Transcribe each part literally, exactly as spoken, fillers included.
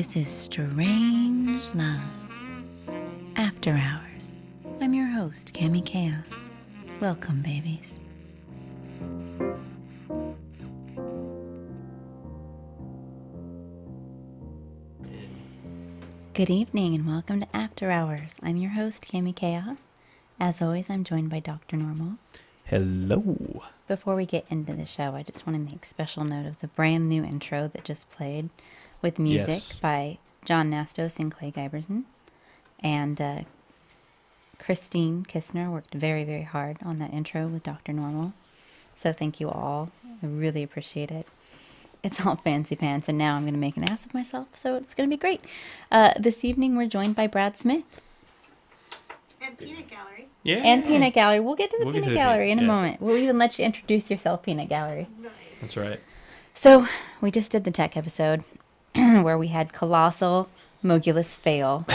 This is Strange Love After Hours. I'm your host, Cami Chaos. Welcome, babies. Good evening and welcome to After Hours. I'm your host, Cami Chaos. As always, I'm joined by Doctor Normal. Hello. Before we get into the show, I just want to make special note of the brand new intro that just played, with music yes. by John Nastos and Clay Guyberson. And uh, Christine Kistner worked very, very hard on that intro with Doctor Normal. So thank you all. I really appreciate it. It's all fancy pants, and now I'm going to make an ass of myself, so it's going to be great. Uh, this evening, we're joined by Brad Smith. And Peanut Gallery. Yeah. And Peanut Gallery. We'll get to the we'll Peanut to the Gallery pe in a yeah. moment. We'll even let you introduce yourself, Peanut Gallery. Nice. That's right. So we just did the tech episode, where we had colossal Mogulus fail.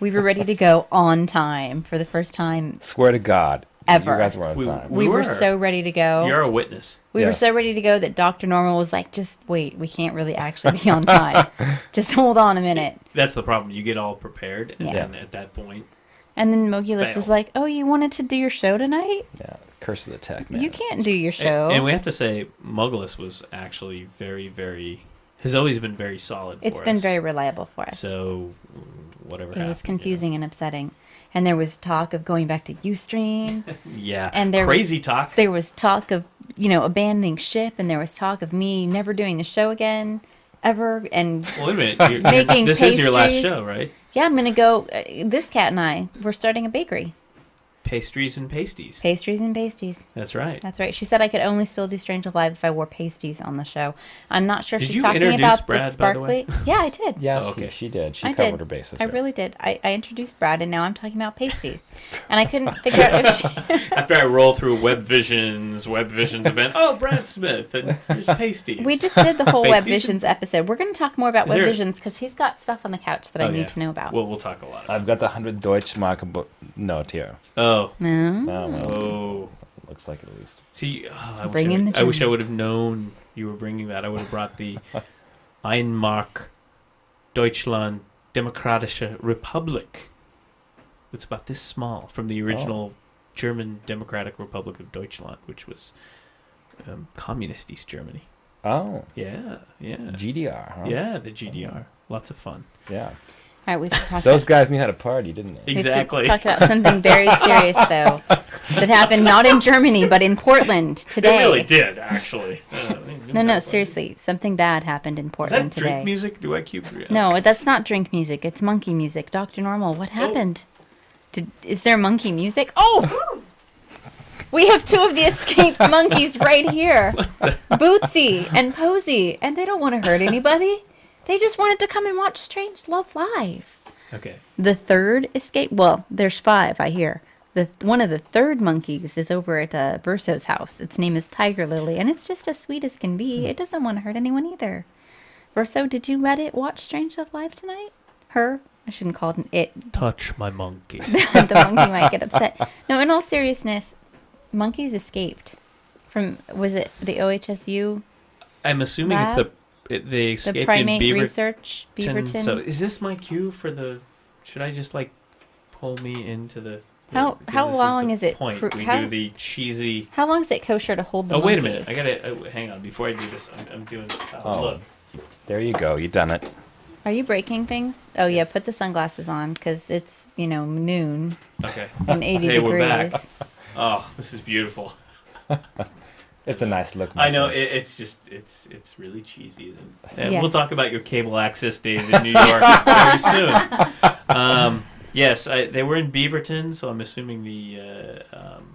We were ready to go on time for the first time. Swear to God. Ever. You guys were on we, time. We, we were. were so ready to go. You're a witness. We yeah. were so ready to go that Doctor Normal was like, just wait, we can't really actually be on time. Just hold on a minute. That's the problem. You get all prepared and yeah. then at that point. And then Mogulus fail. was like, oh, you wanted to do your show tonight? Yeah. Curse of the tech, man. You can't do your show. And, and we have to say, Mogulus was actually very, very... has always been very solid for us. It's been very reliable for us. So, whatever happened. It was confusing and upsetting. And there was talk of going back to Ustream. Yeah, and there crazy talk. There was talk of, you know, abandoning ship. And there was talk of me never doing the show again, ever. And well, wait a minute. You're, making this pastries. Is your last show, right? Yeah, I'm going to go. Uh, this cat and I, we're starting a bakery. Pastries and pasties. Pastries and pasties. That's right. That's right. She said I could only still do Strange Live if I wore pasties on the show. I'm not sure if she's talking about Brad, the sparkly. By the way? Yeah, I did. Yeah, oh, okay. she, she did. She I covered did. her bases. I right. really did. I, I introduced Brad, and now I'm talking about pasties. And I couldn't figure out if she... After I roll through Web Visions, Web Visions event, oh, Brad Smith, and there's pasties. We just did the whole Web Visions episode. We're going to talk more about Is Web there... Visions because he's got stuff on the couch that oh, I need yeah. to know about. Well, we'll talk a lot. I've got the one hundred Deutschmark note here. Oh. Oh. No. Oh, well, oh. Looks like it at least. See, oh, I, wish I, I wish I would have known you were bringing that. I would have brought the Einmark Deutschland Demokratische Republik. It's about this small from the original oh. German Democratic Republic of Deutschland, which was um, communist East Germany. Oh. Yeah, yeah. G D R, huh? Yeah, the G D R. Oh. Lots of fun. Yeah. All right, we should talk Those about, guys knew how to party, didn't they? Exactly. We should talk about something very serious, though, that happened not in Germany, but in Portland today. It really did, actually. Uh, no, no, seriously. Something bad happened in Portland today. Is that drink today. music? Do I keep... Yeah. No, that's not drink music. It's monkey music. Doctor Normal, what happened? Oh. Did, is there monkey music? Oh! We have two of the escaped monkeys right here. Bootsy and Posy. And they don't want to hurt anybody. They just wanted to come and watch Strange Love Live. Okay. The third escape... Well, there's five, I hear. The One of the third monkeys is over at uh, Verso's house. Its name is Tiger Lily, and it's just as sweet as can be. Mm. It doesn't want to hurt anyone either. Verso, did you let it watch Strange Love Live tonight? Her? I shouldn't call it an it. Touch my monkey. The monkey might get upset. No, in all seriousness, monkeys escaped from... Was it the O H S U? I'm assuming lab? it's the... It, they escaped the primate in Beaver research, Beaverton. So, is this my cue for the? Should I just like pull me into the? How how long is, is it? Point. We how, do the cheesy. How long is it kosher to hold the? Oh monkeys? Wait a minute! I gotta uh, hang on before I do this. I'm, I'm doing. Uh, oh, look. There you go. You done it. Are you breaking things? Oh yes. yeah, put the sunglasses on because it's you know noon. Okay. And eighty hey, degrees. We're back. Oh, this is beautiful. It's a nice look. I know. It, it's just, it's it's really cheesy, isn't it? And yes. We'll talk about your cable access days in New York very soon. Um, yes, I, they were in Beaverton, so I'm assuming the, uh, um,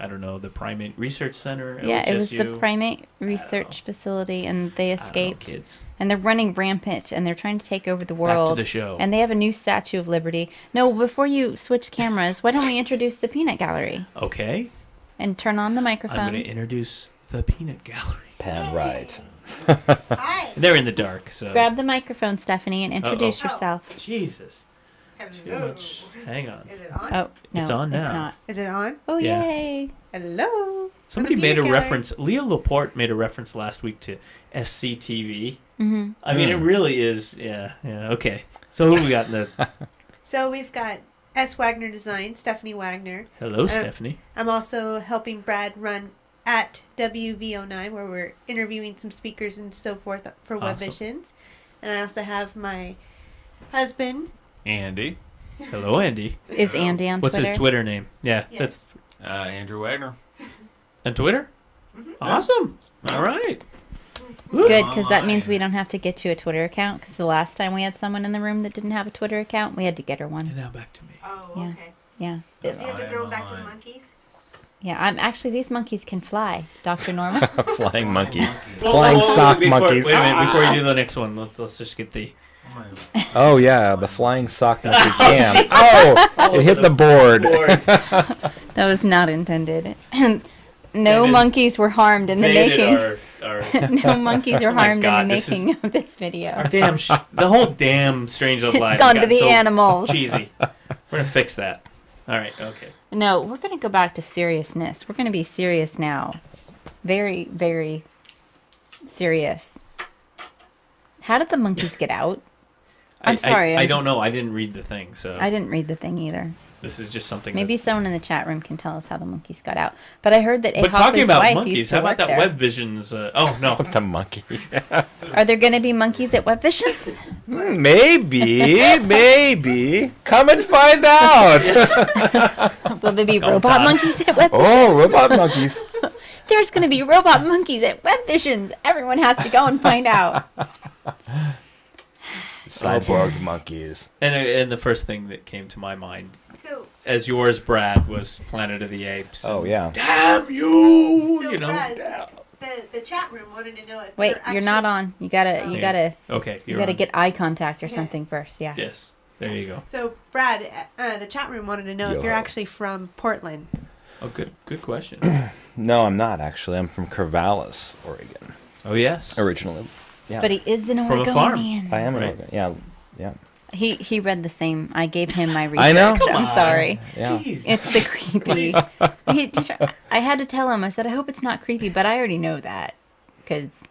I don't know, the Primate Research Center. Yeah, O H S U. It was the Primate Research Facility, and they escaped. I don't know, kids. And they're running rampant, and they're trying to take over the world. Back to the show. And they have a new Statue of Liberty. No, before you switch cameras, why don't we introduce the Peanut Gallery? Okay. And turn on the microphone. I'm going to introduce the Peanut Gallery. Pam Wright. Hi. They're in the dark, so. Grab the microphone, Stephanie, and introduce uh-oh. yourself. Oh. Jesus. Hello. Too much. Hang on. Is it on? Oh, no. It's on now. It's not. Is it on? Oh, yeah. Yay. Hello. Somebody made a gallery. reference. Leo Laporte made a reference last week to S C T V. Mm-hmm. I mean, it really is. Yeah, yeah. Okay. So who we got in the? So we've got S. Wagner Design, Stephanie Wagner. Hello, um, Stephanie. I'm also helping Brad run at W V O nine, where we're interviewing some speakers and so forth for Web awesome. Visions. And I also have my husband, Andy. Hello, Andy. Is Andy on What's Twitter? What's his Twitter name? Yeah, yes. that's uh, Andrew Wagner. On Twitter? Mm-hmm. Awesome. All right. Good, because that means we don't have to get you a Twitter account, because the last time we had someone in the room that didn't have a Twitter account, we had to get her one. And now back to me. Oh, okay. Yeah. yeah. So you have to throw back to the monkeys? Yeah, I'm actually, these monkeys can fly, Doctor Normal. Flying monkeys. Well, Flying well, sock before, monkeys. Wait a minute, before you do the next one, let's, let's just get the... Oh, yeah, the flying sock that we can. Oh, oh, it hit the, the board. board. That was not intended. And no monkeys were harmed in the making. Our, our... no monkeys were harmed oh God, in the making is... of this video. Our damn sh the whole damn Strange Love Live. It's gone to the so animals. Cheesy. We're going to fix that. All right, okay. No, we're going to go back to seriousness. We're going to be serious now. Very, very serious. How did the monkeys get out? I'm sorry. I, I, I don't just, know. I didn't read the thing. so I didn't read the thing either. This is just something. Maybe that, someone in the chat room can tell us how the monkeys got out. But I heard that Ahop's wife But talking about monkeys, used to how about that there. Web Visions? Uh, oh, no. The monkey. Are there going to be monkeys at Web Visions? Maybe. Maybe. Come and find out. Will there be don't robot die. monkeys at Web Visions? Oh, robot monkeys. There's going to be robot monkeys at Web Visions. Everyone has to go and find out. Cyborg monkeys. And and the first thing that came to my mind, so, as yours, Brad, was Planet of the Apes. Oh, yeah. Damn you! So you know, Brad, damn. The, the chat room wanted to know if Wait, you're not on. You gotta, oh. you gotta, okay, you gotta on. get eye contact or okay. something first. Yeah. Yes. There you go. So, Brad, uh, the chat room wanted to know Yo. if you're actually from Portland. Oh, good, good question. No, I'm not actually. I'm from Corvallis, Oregon. Oh yes. Originally. Yeah. But he is an Oregonian. From a farm. I am an right. Oregonian. Yeah, yeah. He he read the same. I gave him my research. I know. Come I'm on. sorry. Yeah. Jeez. It's the creepy. he, I had to tell him. I said, I hope it's not creepy, but I already know that because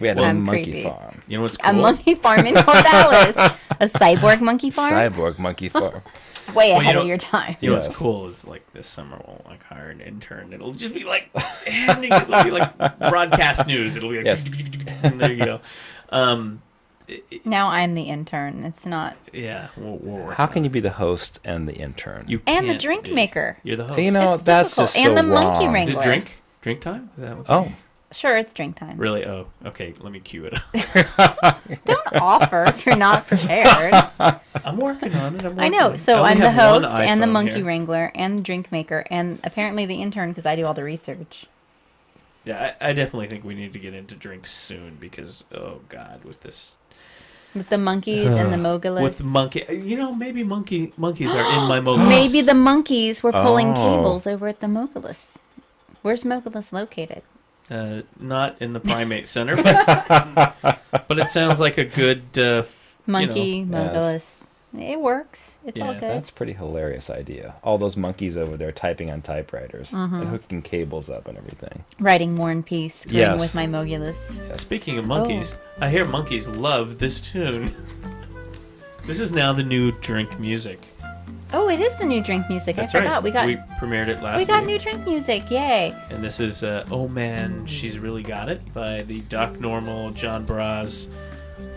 we had a monkey creepy. farm. You know what's cool? A monkey farm in Corvallis. A cyborg monkey farm. Cyborg monkey farm. Way well, ahead you know, of your time. You know what's cool is like this summer we'll like hire an intern. It'll just be like handing it'll be like broadcast news. It'll be like yes. and there you go. Um, it, now I'm the intern. It's not. Yeah. We'll, we'll How can you be the host and the intern? You can't and the drink be. maker. You're the host. You know it's that's difficult. just and so the wrong. monkey wrangler. Is it drink drink time? Is that what oh. Sure, it's drink time. Really? Oh, okay. Let me cue it up. Don't offer if you're not prepared. I'm working on it. I'm working I know. So I I'm the host and the monkey here. wrangler and drink maker and apparently the intern because I do all the research. Yeah, I, I definitely think we need to get into drinks soon because, oh, God, with this. With the monkeys uh, and the Mogulus. With the monkey. You know, maybe monkey monkeys are in my Mogulus. Maybe the monkeys were pulling oh. cables over at the Mogulus. Where's Mogulus located? Uh, not in the primate center, but, but it sounds like a good uh, monkey you know. Mogulus. Yes. It works. It's yeah. all good. That's a pretty hilarious idea. All those monkeys over there typing on typewriters mm-hmm. and hooking cables up and everything. Writing War and Peace. Yes. With my Mogulus. Yes. Speaking of monkeys, oh. I hear monkeys love this tune. This is now the new drink music. Oh, it is the new drink music. That's I forgot. Right. We got we premiered it last week. We got week. new drink music. Yay. And this is uh, Oh Man, She's Really Got It by the Doc Normal John Braz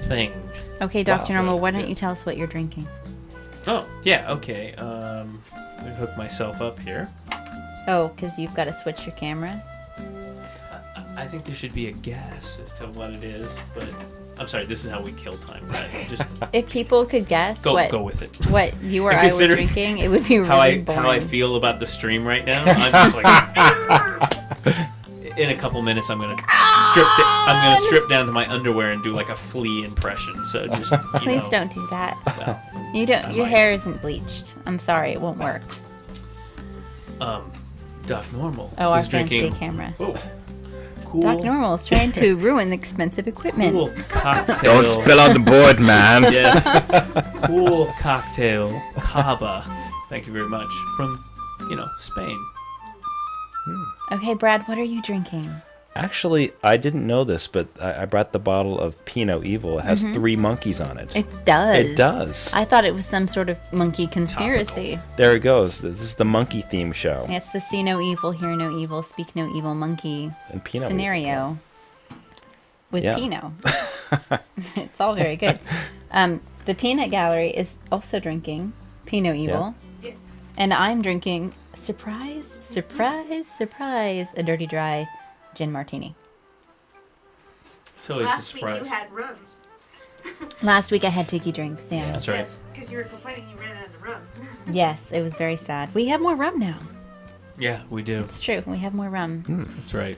thing. Okay, Doctor Wow. Normal, why don't yeah. you tell us what you're drinking? Oh, yeah, okay. Um, let me hook myself up here. Oh, because you've got to switch your camera? I, I think there should be a guess as to what it is, but... I'm sorry, this is how we kill time, right? Just if people could guess go, what, go with it. what you or I were drinking, it would be really how I, boring. How I feel about the stream right now, I'm just like... In a couple minutes, I'm going to strip I'm gonna strip down to my underwear and do like a flea impression, so just, you Please know, don't do that. Well, you don't. I your might. hair isn't bleached. I'm sorry, it won't work. Um, Doc Normal Oh, our fancy drinking, camera. Whoa. Cool. Doc Normal is trying to ruin expensive equipment. Cool cocktail. Don't spill on the board, man. Yeah. Cool cocktail, Cava. Thank you very much. From, you know, Spain. Hmm. Okay, Brad, what are you drinking? Actually, I didn't know this, but I brought the bottle of Pinot Evil. It has mm-hmm. three monkeys on it. It does. It does. I thought it was some sort of monkey conspiracy. Topical. There it goes. This is the monkey theme show. It's the see no evil, hear no evil, speak no evil monkey and Pinot scenario evil. With yeah. Pinot. It's all very good. Um, the Peanut Gallery is also drinking Pinot Evil. Yeah. Yes. And I'm drinking, surprise, surprise, surprise, a Dirty Dry gin martini. So last week you had rum. Last week I had tiki drinks. Yeah, that's right. That's because you were complaining you ran out of the rum. Yes, it was very sad. We have more rum now. Yeah, we do. It's true. We have more rum. Mm, that's right.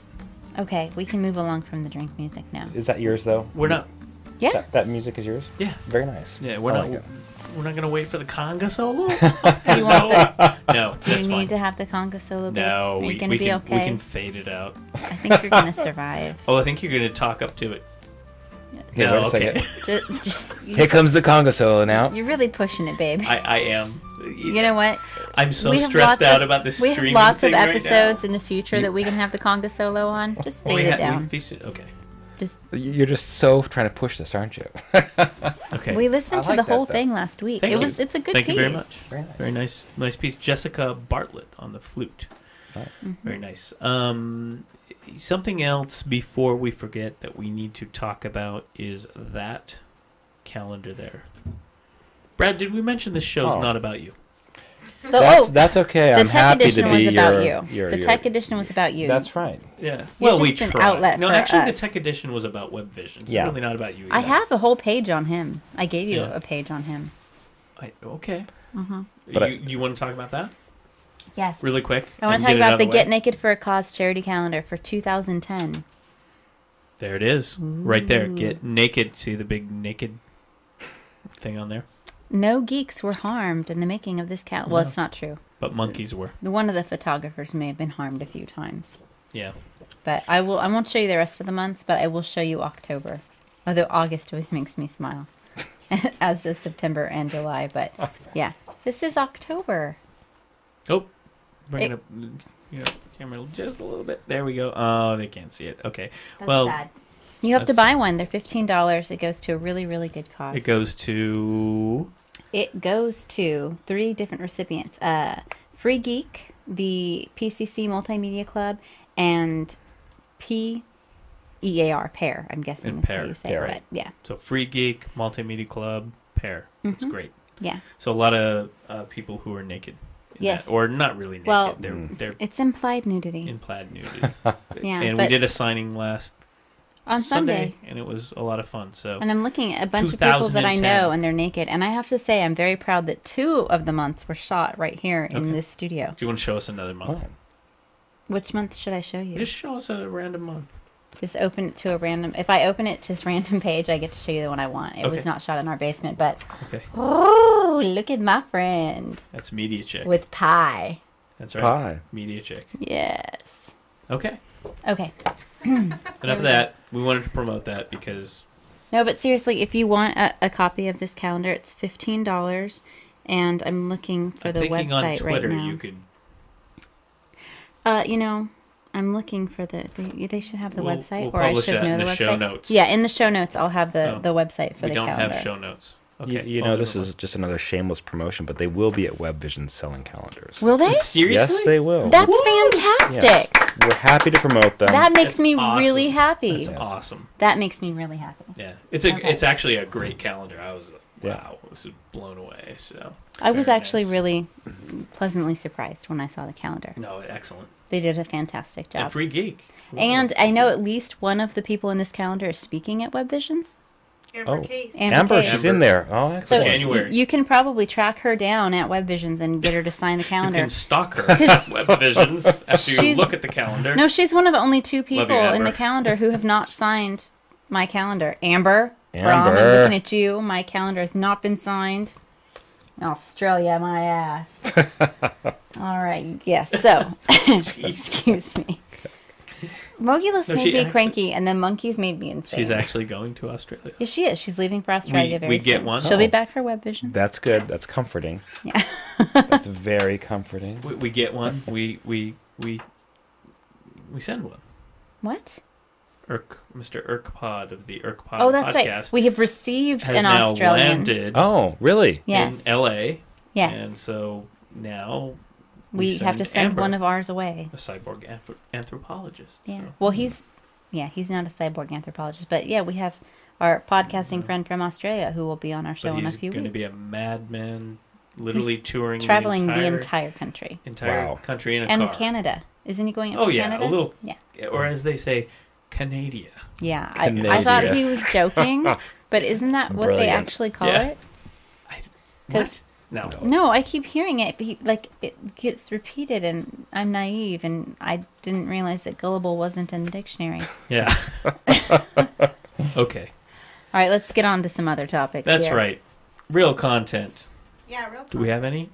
Okay, we can move along from the drink music now. Is that yours though? We're not. Yeah. That, that music is yours. Yeah. Very nice. Yeah, we're not. Like we're not gonna wait for the conga solo. Do you want the? No. Do you need fine. to have the conga solo? Bit? No, we, gonna we be can. Okay? We can fade it out. I think you're gonna survive. Oh, I think you're gonna talk up to it. Hey, no, okay. Just, just, Here comes the conga solo now. You're really pushing it, babe. I, I am. You know what? I'm so stressed out of, about this streaming thing. We have lots of episodes right in the future that we can have the conga solo on. Just fade it down. We should, okay. Just, You're just so trying to push this, aren't you? Okay. We listened to like the whole that, thing last week. Thank it you. was it's a good Thank piece. Thank you very much. Very nice. Very nice, nice piece. Jessica Bartlett on the flute. Nice. Mm-hmm. Very nice. Um, something else before we forget that we need to talk about is that calendar there. Brad, did we mention this show's oh. not about you? The, that's, oh, that's okay. I'm happy to be your, your, your... The tech edition was about you. That's right. Yeah. You're well, we tried. An outlet no, for actually, us. The tech edition was about WebVision. It's yeah. really not about you either. I have a whole page on him. I gave you yeah. a page on him. I, okay. Mm-hmm. You, I, you want to talk about that? Yes. Really quick? I want to talk about the Get Naked for a Cause charity calendar for two thousand ten. There it is. Ooh. Right there. Get Naked. See the big naked thing on there? No geeks were harmed in the making of this cat. Well, no. It's not true. But monkeys were. One of the photographers may have been harmed a few times. Yeah. But I will. I won't show you the rest of the months, but I will show you October. Although August always makes me smile, as does September and July. But yeah, this is October. Oh, bring it, it up. You know, camera just a little bit. There we go. Oh, they can't see it. Okay. That's well. Sad. You have to buy one. They're fifteen dollars. It goes to a really, really good cause. It goes to. It goes to three different recipients. Uh, Free Geek, the P C C Multimedia Club, and P E A R, PEAR, I'm guessing is how you say it. Yeah. So Free Geek, Multimedia Club, PEAR. That's mm-hmm. great. Yeah. So a lot of uh, people who are naked. Yes. That, or not really naked. Well, they're, they're it's implied nudity. Implied nudity. Yeah. And we did a signing last On Sunday. Sunday, and it was a lot of fun. So, and I'm looking at a bunch of people that I know, and they're naked. And I have to say, I'm very proud that two of the months were shot right here in okay. this studio. Do you want to show us another month? Oh. Which month should I show you? Just show us a random month. Just open it to a random. If I open it to this random page, I get to show you the one I want. It okay. was not shot in our basement, but okay. oh, look at my friend. That's Media Chick with pie. That's right, pie. Media Chick. Yes. Okay. Okay. Enough of that. We wanted to promote that because... No, but seriously, if you want a, a copy of this calendar, it's fifteen dollars, and I'm looking for I'm the website Twitter, right now. I'm thinking on Twitter you could... Uh, you know, I'm looking for the... They, they should have the we'll, website, we'll or I should know the website. Publish that in the show notes. Yeah, in the show notes, I'll have the, oh, the website for the calendar. We don't have show notes. Okay. You, you know, this is just another shameless promotion, but they will be at WebVision selling calendars. Will they? Seriously? Yes, they will. That's Woo! Fantastic. Yeah. We're happy to promote them. That makes That's me awesome. really happy. That's yes. awesome. That makes me really happy. Yeah, it's a okay. it's actually a great calendar. I was wow, yeah. this is blown away. So I was actually nice. really pleasantly surprised when I saw the calendar. No, excellent. They did a fantastic job. And Free Geek. Ooh. And I know at least one of the people in this calendar is speaking at WebVisions. Amber, oh. Case. Amber, Amber Case. She's Amber. in there. Oh, excellent. So January. You, you can probably track her down at WebVisions and get her to sign the calendar. You can stalk her at WebVisions after you look at the calendar. No, she's one of the only two people you, in the calendar who have not signed my calendar. Amber, Amber. Rom, I'm looking at you. My calendar has not been signed. Australia, my ass. All right. Yes. Yeah, so, excuse me. Mogulus no, made me actually, cranky, and then monkeys made me insane. She's actually going to Australia. Yeah, she is. She's leaving for Australia we, very we soon. We get one. She'll oh. be back for WebVision. That's good. Yes. That's comforting. Yeah. That's very comforting. We, we get one. We we we we send one. What? Irk, Mister Irkpod of the Irkpod podcast. Oh, that's podcast right. We have received an now Australian. Landed oh, really? Yes. In L A. Yes. And so now we, we have to send Amber, one of ours away. A cyborg anthrop anthropologist. Yeah. So. Well, he's yeah, he's not a cyborg anthropologist, but yeah, we have our podcasting mm-hmm. friend from Australia who will be on our show but in a few weeks. He's going to be a madman, literally he's touring, traveling the entire, the entire country, entire wow. country in a and car. Canada. Isn't he going? Up oh to yeah, Canada? a little. Yeah. Or as they say. Canada. Yeah, I, I thought he was joking, but isn't that what Brilliant. they actually call yeah. it? I, what? No. No, I keep hearing it, but he, like it gets repeated, and I'm naive, and I didn't realize that gullible wasn't in the dictionary. Yeah. Okay. All right, let's get on to some other topics. That's here. right. Real content. Yeah, real content. Do we have any?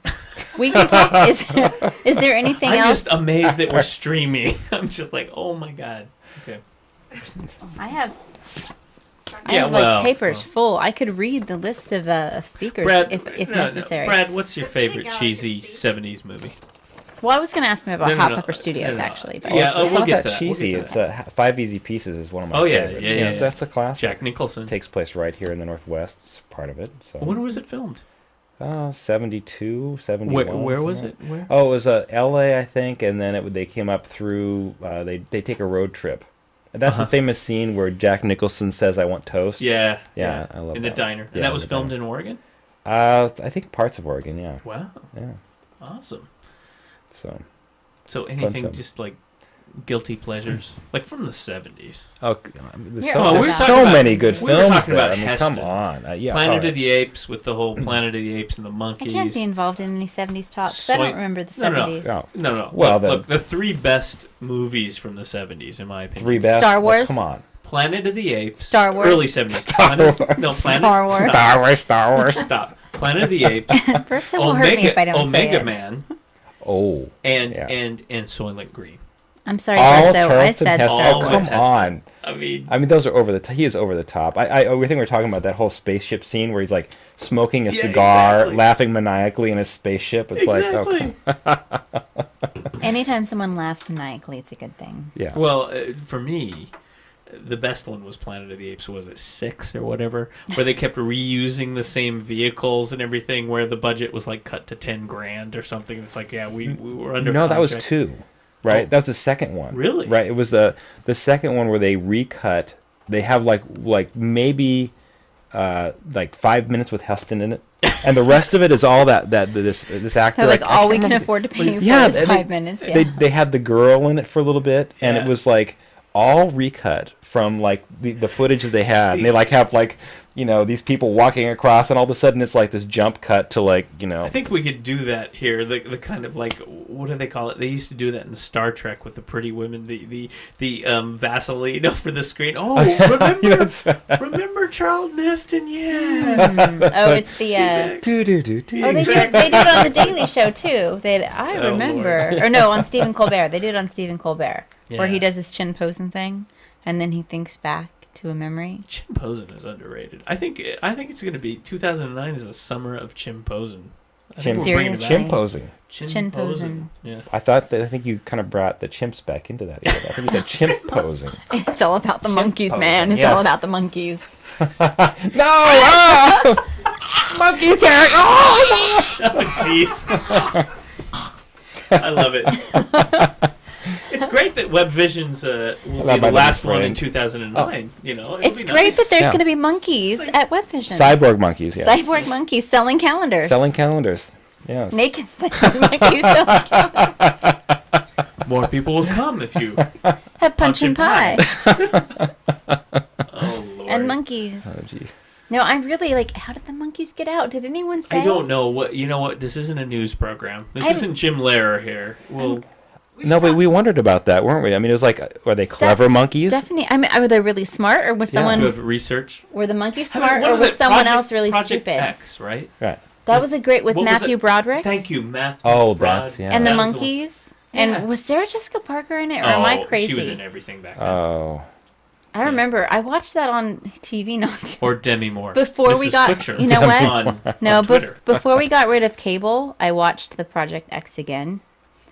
We can talk. Is there, is there anything I'm else? I'm just amazed that we're streaming. I'm just like, oh my God. Okay. I have, I yeah, have well, like papers well. full. I could read the list of, uh, of speakers Brad, if, if no, necessary. No. Brad, what's your favorite cheesy seventies movie? Well, I was going to ask him about no, no, Hot no, Pepper no, Studios, no, no. actually. But yeah, oh, it's we'll not get that, that cheesy. We'll get that. It's uh, Five Easy Pieces is one of my oh, yeah, favorites. Yeah, yeah, you know, yeah, yeah. That's a classic. Jack Nicholson. It takes place right here in the Northwest. It's part of it. So. When was it filmed? Uh, seventy-two, seventy-one. Where, where was it? Where? Oh, it was uh, L A, I think, and then it, they came up through, uh, they, they take a road trip. That's uh-huh. the famous scene where Jack Nicholson says, "I want toast." Yeah, yeah, yeah. I love in that the diner. Yeah, and that was filmed diner. in Oregon. Uh, I think parts of Oregon. Yeah. Wow. Yeah. Awesome. So. So anything just like guilty pleasures, like from the seventies. Oh, there's yeah. so, well, there's we so about, many good films. We were talking there. about I mean, Heston. Come on, uh, yeah. Planet right. of the Apes with the whole Planet of the Apes and the monkeys. I can't be involved in any seventies talks. So I don't remember the seventies. No, no, no. no. Well, look, then, look, the three best movies from the seventies, in my opinion. Three best. Star Wars. Oh, come on. Planet of the Apes. Star Wars. Early seventies. Star Wars. No, Planet. Star Wars. Stop. Star Wars. Star Wars. Stop. Planet of the Apes. Person will hurt me if I don't Omega say it. Omega Man. Oh. And yeah. and and Soylent Green. I'm sorry, all so I said Star Wars. Oh, come on. I mean, I mean, those are over the top. He is over the top. I, I, I think we're talking about that whole spaceship scene where he's like smoking a yeah, cigar, exactly. laughing maniacally in his spaceship. It's exactly. like, okay. Anytime someone laughs maniacally, it's a good thing. Yeah. Well, uh, for me, the best one was Planet of the Apes. Was it six or whatever? Where they kept reusing the same vehicles and everything. Where the budget was like cut to ten grand or something. It's like, yeah, we, we were under. No, contract. That was two. Right, oh. that was the second one. Really? Right, it was the the second one where they recut. They have like like maybe uh, like five minutes with Heston in it, and the rest of it is all that that this this actor. So like, like all we can afford to pay you yeah, for is five they, minutes. Yeah. They they had the girl in it for a little bit, and yeah. it was like all recut from like the the footage that they had. And they like have like. You know, these people walking across, and all of a sudden it's like this jump cut to like, you know. I think we could do that here. The the kind of like, what do they call it? They used to do that in Star Trek with the pretty women, the the the um, Vaseline over the screen. Oh, remember, right. remember Charlton Heston? Yeah. Mm. Oh, it's the. Uh... Do do do do. Oh, they do it, they do it on the Daily Show too. They I oh, remember, Lord. Or no, on Stephen Colbert. They did it on Stephen Colbert, yeah. where he does his chin posing thing, and then he thinks back. To a memory. Chimposen is underrated. I think I think it's going to be two thousand nine is the summer of Chimposen. Seriously? Chimposen. Chimposen. Yeah. I thought that I think you kind of brought the chimps back into that. I think you said chimposen. It's all about the chimp monkeys, posing. man. It's yes. all about the monkeys. No! Oh! Monkey tag! Oh, jeez. Oh, I love it. It's great that Web Visions uh, will that be the last one in two thousand nine. Oh. You know, it's great nice. that there's yeah. going to be monkeys like, at Web Visions. Cyborg monkeys, yeah. Cyborg monkeys selling calendars. Selling calendars, yes. Naked cyborg monkeys selling calendars. More people will come if you have punch, punch and pie. pie. Oh Lord. And monkeys. Oh gee. No, I'm really like, how did the monkeys get out? Did anyone say? I don't know what. You know what? This isn't a news program. This I'm, isn't Jim Lehrer here. Well. I'm, We no, but we wondered about that, weren't we? I mean, it was like, were they clever That's monkeys? Definitely. I mean, were they really smart, or was yeah. someone good research? Were the monkeys smart, I mean, or was, was someone Project, else really Project stupid? Project X, right? Right. That was a great with what Matthew Broderick. Thank you, Matthew. Oh, Broderick. That's yeah. And the monkeys. The yeah. And was Sarah Jessica Parker in it, or oh, am I crazy? She was in everything back then. Oh. I remember I watched that on T V not too or Demi Moore before Missus we got Butcher. You know Demi what? On, no, on before we got rid of cable, I watched the Project X again.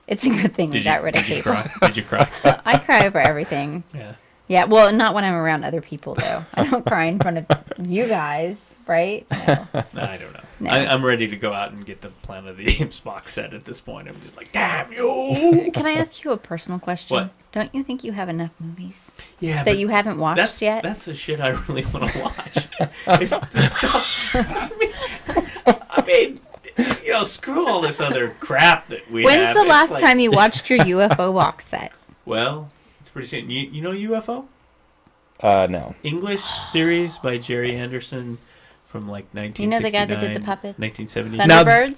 It's a good thing did we you, got rid of did cable. You cry? Did you cry? I cry over everything. Yeah. Yeah, well, not when I'm around other people, though. I don't cry in front of you guys, right? No. No, I don't know. No. I, I'm ready to go out and get the Planet of the Apes box set at this point. I'm just like, damn you! Can I ask you a personal question? What? Don't you think you have enough movies yeah, that you haven't watched that's, yet? That's the shit I really want to watch. It's the stuff. I mean, I mean... You know, screw all this other crap that we When's have. When's the last like... time you watched your U F O box set? Well, it's pretty soon. You, you know U F O? Uh, no. English series by Jerry Anderson from like nineteen sixty-nine. You know the guy that did the puppets? nineteen seventy. Thunderbirds?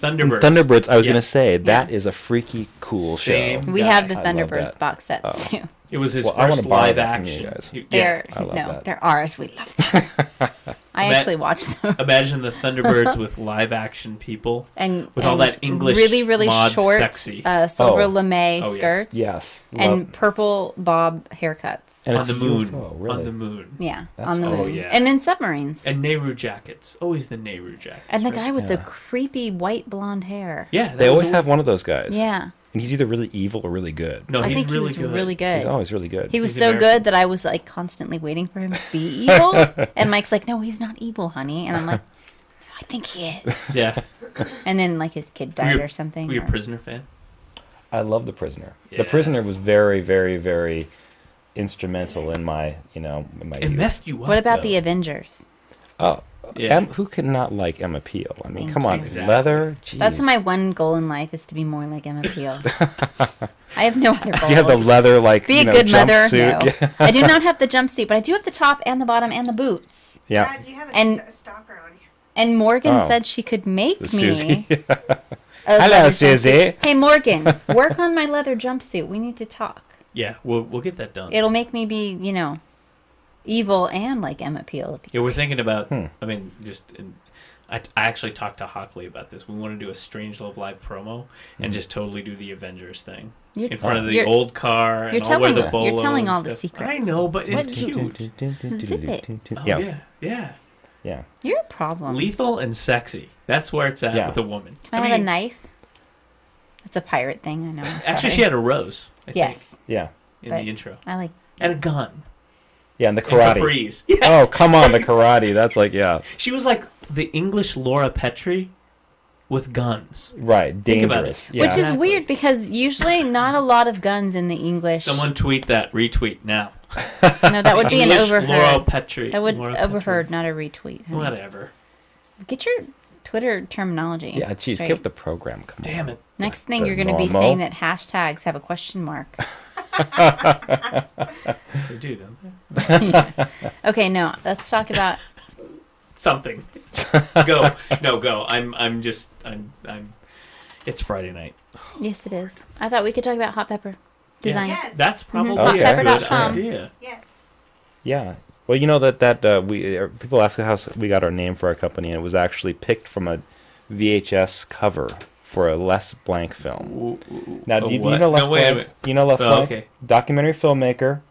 Now, Thunderbirds. Thunderbirds, I was yeah. going to say, that yeah. is a freaky cool Same show. Guy. We have the Thunderbirds box sets, oh. too. It was his well, first live action. You yeah. I love no, that. They're ours. We love them. I Ima actually watched them. Imagine the Thunderbirds with live action people and with and all that English, really, really mod short, sexy. Uh, silver oh. lame oh, yeah. skirts, yes, love. And purple bob haircuts. And on the moon, U F O, really. on the moon, yeah, That's on the moon, oh, yeah. and in submarines, and Nehru jackets, always the Nehru jackets, and the right? guy with yeah. the creepy white blonde hair. Yeah, they always have one of those guys. Yeah. And he's either really evil or really good. No, he's I think really, he was good. really good. He's always really good. He was he's so American. good that I was like constantly waiting for him to be evil. And Mike's like, no, he's not evil, honey. And I'm like, I think he is. Yeah. And then like his kid died you, or something. Were you or... a Prisoner fan? I love The Prisoner. Yeah. The Prisoner was very, very, very instrumental in my, you know, in my It youth. messed you up. What about though? The Avengers? Oh. Yeah. Em, who could not like Emma Peel? I mean, Thank come you. on, exactly. leather. Jeez. That's my one goal in life is to be more like Emma Peel. I have no other goal. Do you have the leather like be a you know, good jumpsuit? Mother? No. Yeah. I do not have the jumpsuit, but I do have the top and the bottom and the boots. Yeah, God, you have a and stalker on you. And Morgan oh. said she could make the me. Hello, Susie. Jumpsuit. Hey, Morgan, work on my leather jumpsuit. We need to talk. Yeah, we'll we'll get that done. It'll make me be, you know. Evil and like Emma Peel. Yeah, we're thinking about. Hmm. I mean, just in, I, I actually talked to Hockley about this. We want to do a Strangelove live promo and mm. just totally do the Avengers thing you're, in front of the old car and all where the bolo. You're telling all the secrets. I know, but it's cute. Zip it. Oh, yeah, yeah, yeah. You're a problem. Lethal and sexy. That's where it's at yeah. with a woman. Can I, I have mean, a knife? That's a pirate thing. I know. I'm actually, sorry. she had a rose. I yes. Think, yeah. In the intro, I like and a gun. Yeah, and the karate. And yeah. Oh, come on, the karate. That's like, yeah. She was like the English Laura Petrie with guns. Right, dangerous. Yeah. Which is weird because usually not a lot of guns in the English. Someone tweet that, retweet now. No, that would be an overheard. Laura Petrie. That would Laura overheard, Petrie. Not a retweet. Honey. Whatever. Get your Twitter terminology. Yeah, geez, give the program. Come Damn on. it. Next thing the you're going to be saying that hashtags have a question mark. They do, don't they? Yeah. Okay, no, let's talk about something. Go, no, go. I'm, I'm just, I'm, I'm. It's Friday night. Yes, it is. I thought we could talk about hot pepper design. Yes. Yes. That's probably mm-hmm. oh, yeah. a good idea. Yes. Yeah. Well, you know that that uh, we uh, people ask how we got our name for our company, and it was actually picked from a V H S cover for a Les Blanc film. Now, do you, do you know Les no, Blanc? You know Les oh, Blanc? Okay. Documentary filmmaker.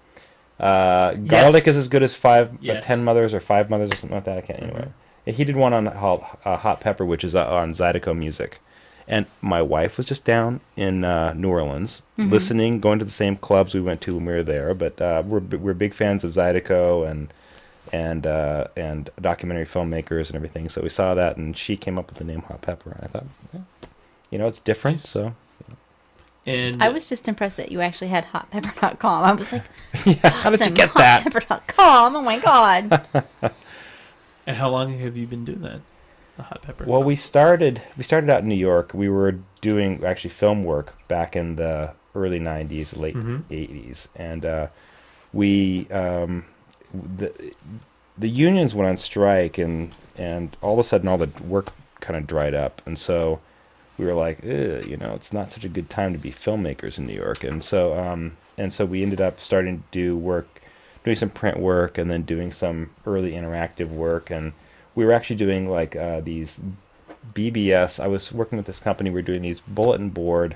Uh, yes. Garlic is as good as five, yes. uh, ten mothers or five mothers or something like that. I can't mm-hmm. anyway. He did one on uh, Hot Pepper, which is uh, on Zydeco Music. And my wife was just down in uh, New Orleans, mm-hmm. listening, going to the same clubs we went to when we were there. But uh, we're we're big fans of Zydeco and and uh, and documentary filmmakers and everything. So we saw that, and she came up with the name Hot Pepper. And I thought, yeah. You know, it's different, so. Yeah. And I was just impressed that you actually had hot pepper dot com. I was like, yeah, awesome, how did you get that? hot pepper dot com, oh my God. And how long have you been doing that, the Hot Pepper? Well, we started, we started out in New York. We were doing, actually, film work back in the early nineties, late mm-hmm. eighties. And uh, we, um, the, the unions went on strike, and, and all of a sudden all the work kind of dried up. And so... we were like, you know, it's not such a good time to be filmmakers in New York, and so, um, and so we ended up starting to do work, doing some print work, and then doing some early interactive work, and we were actually doing like uh, these B B S. I was working with this company. We were doing these bulletin board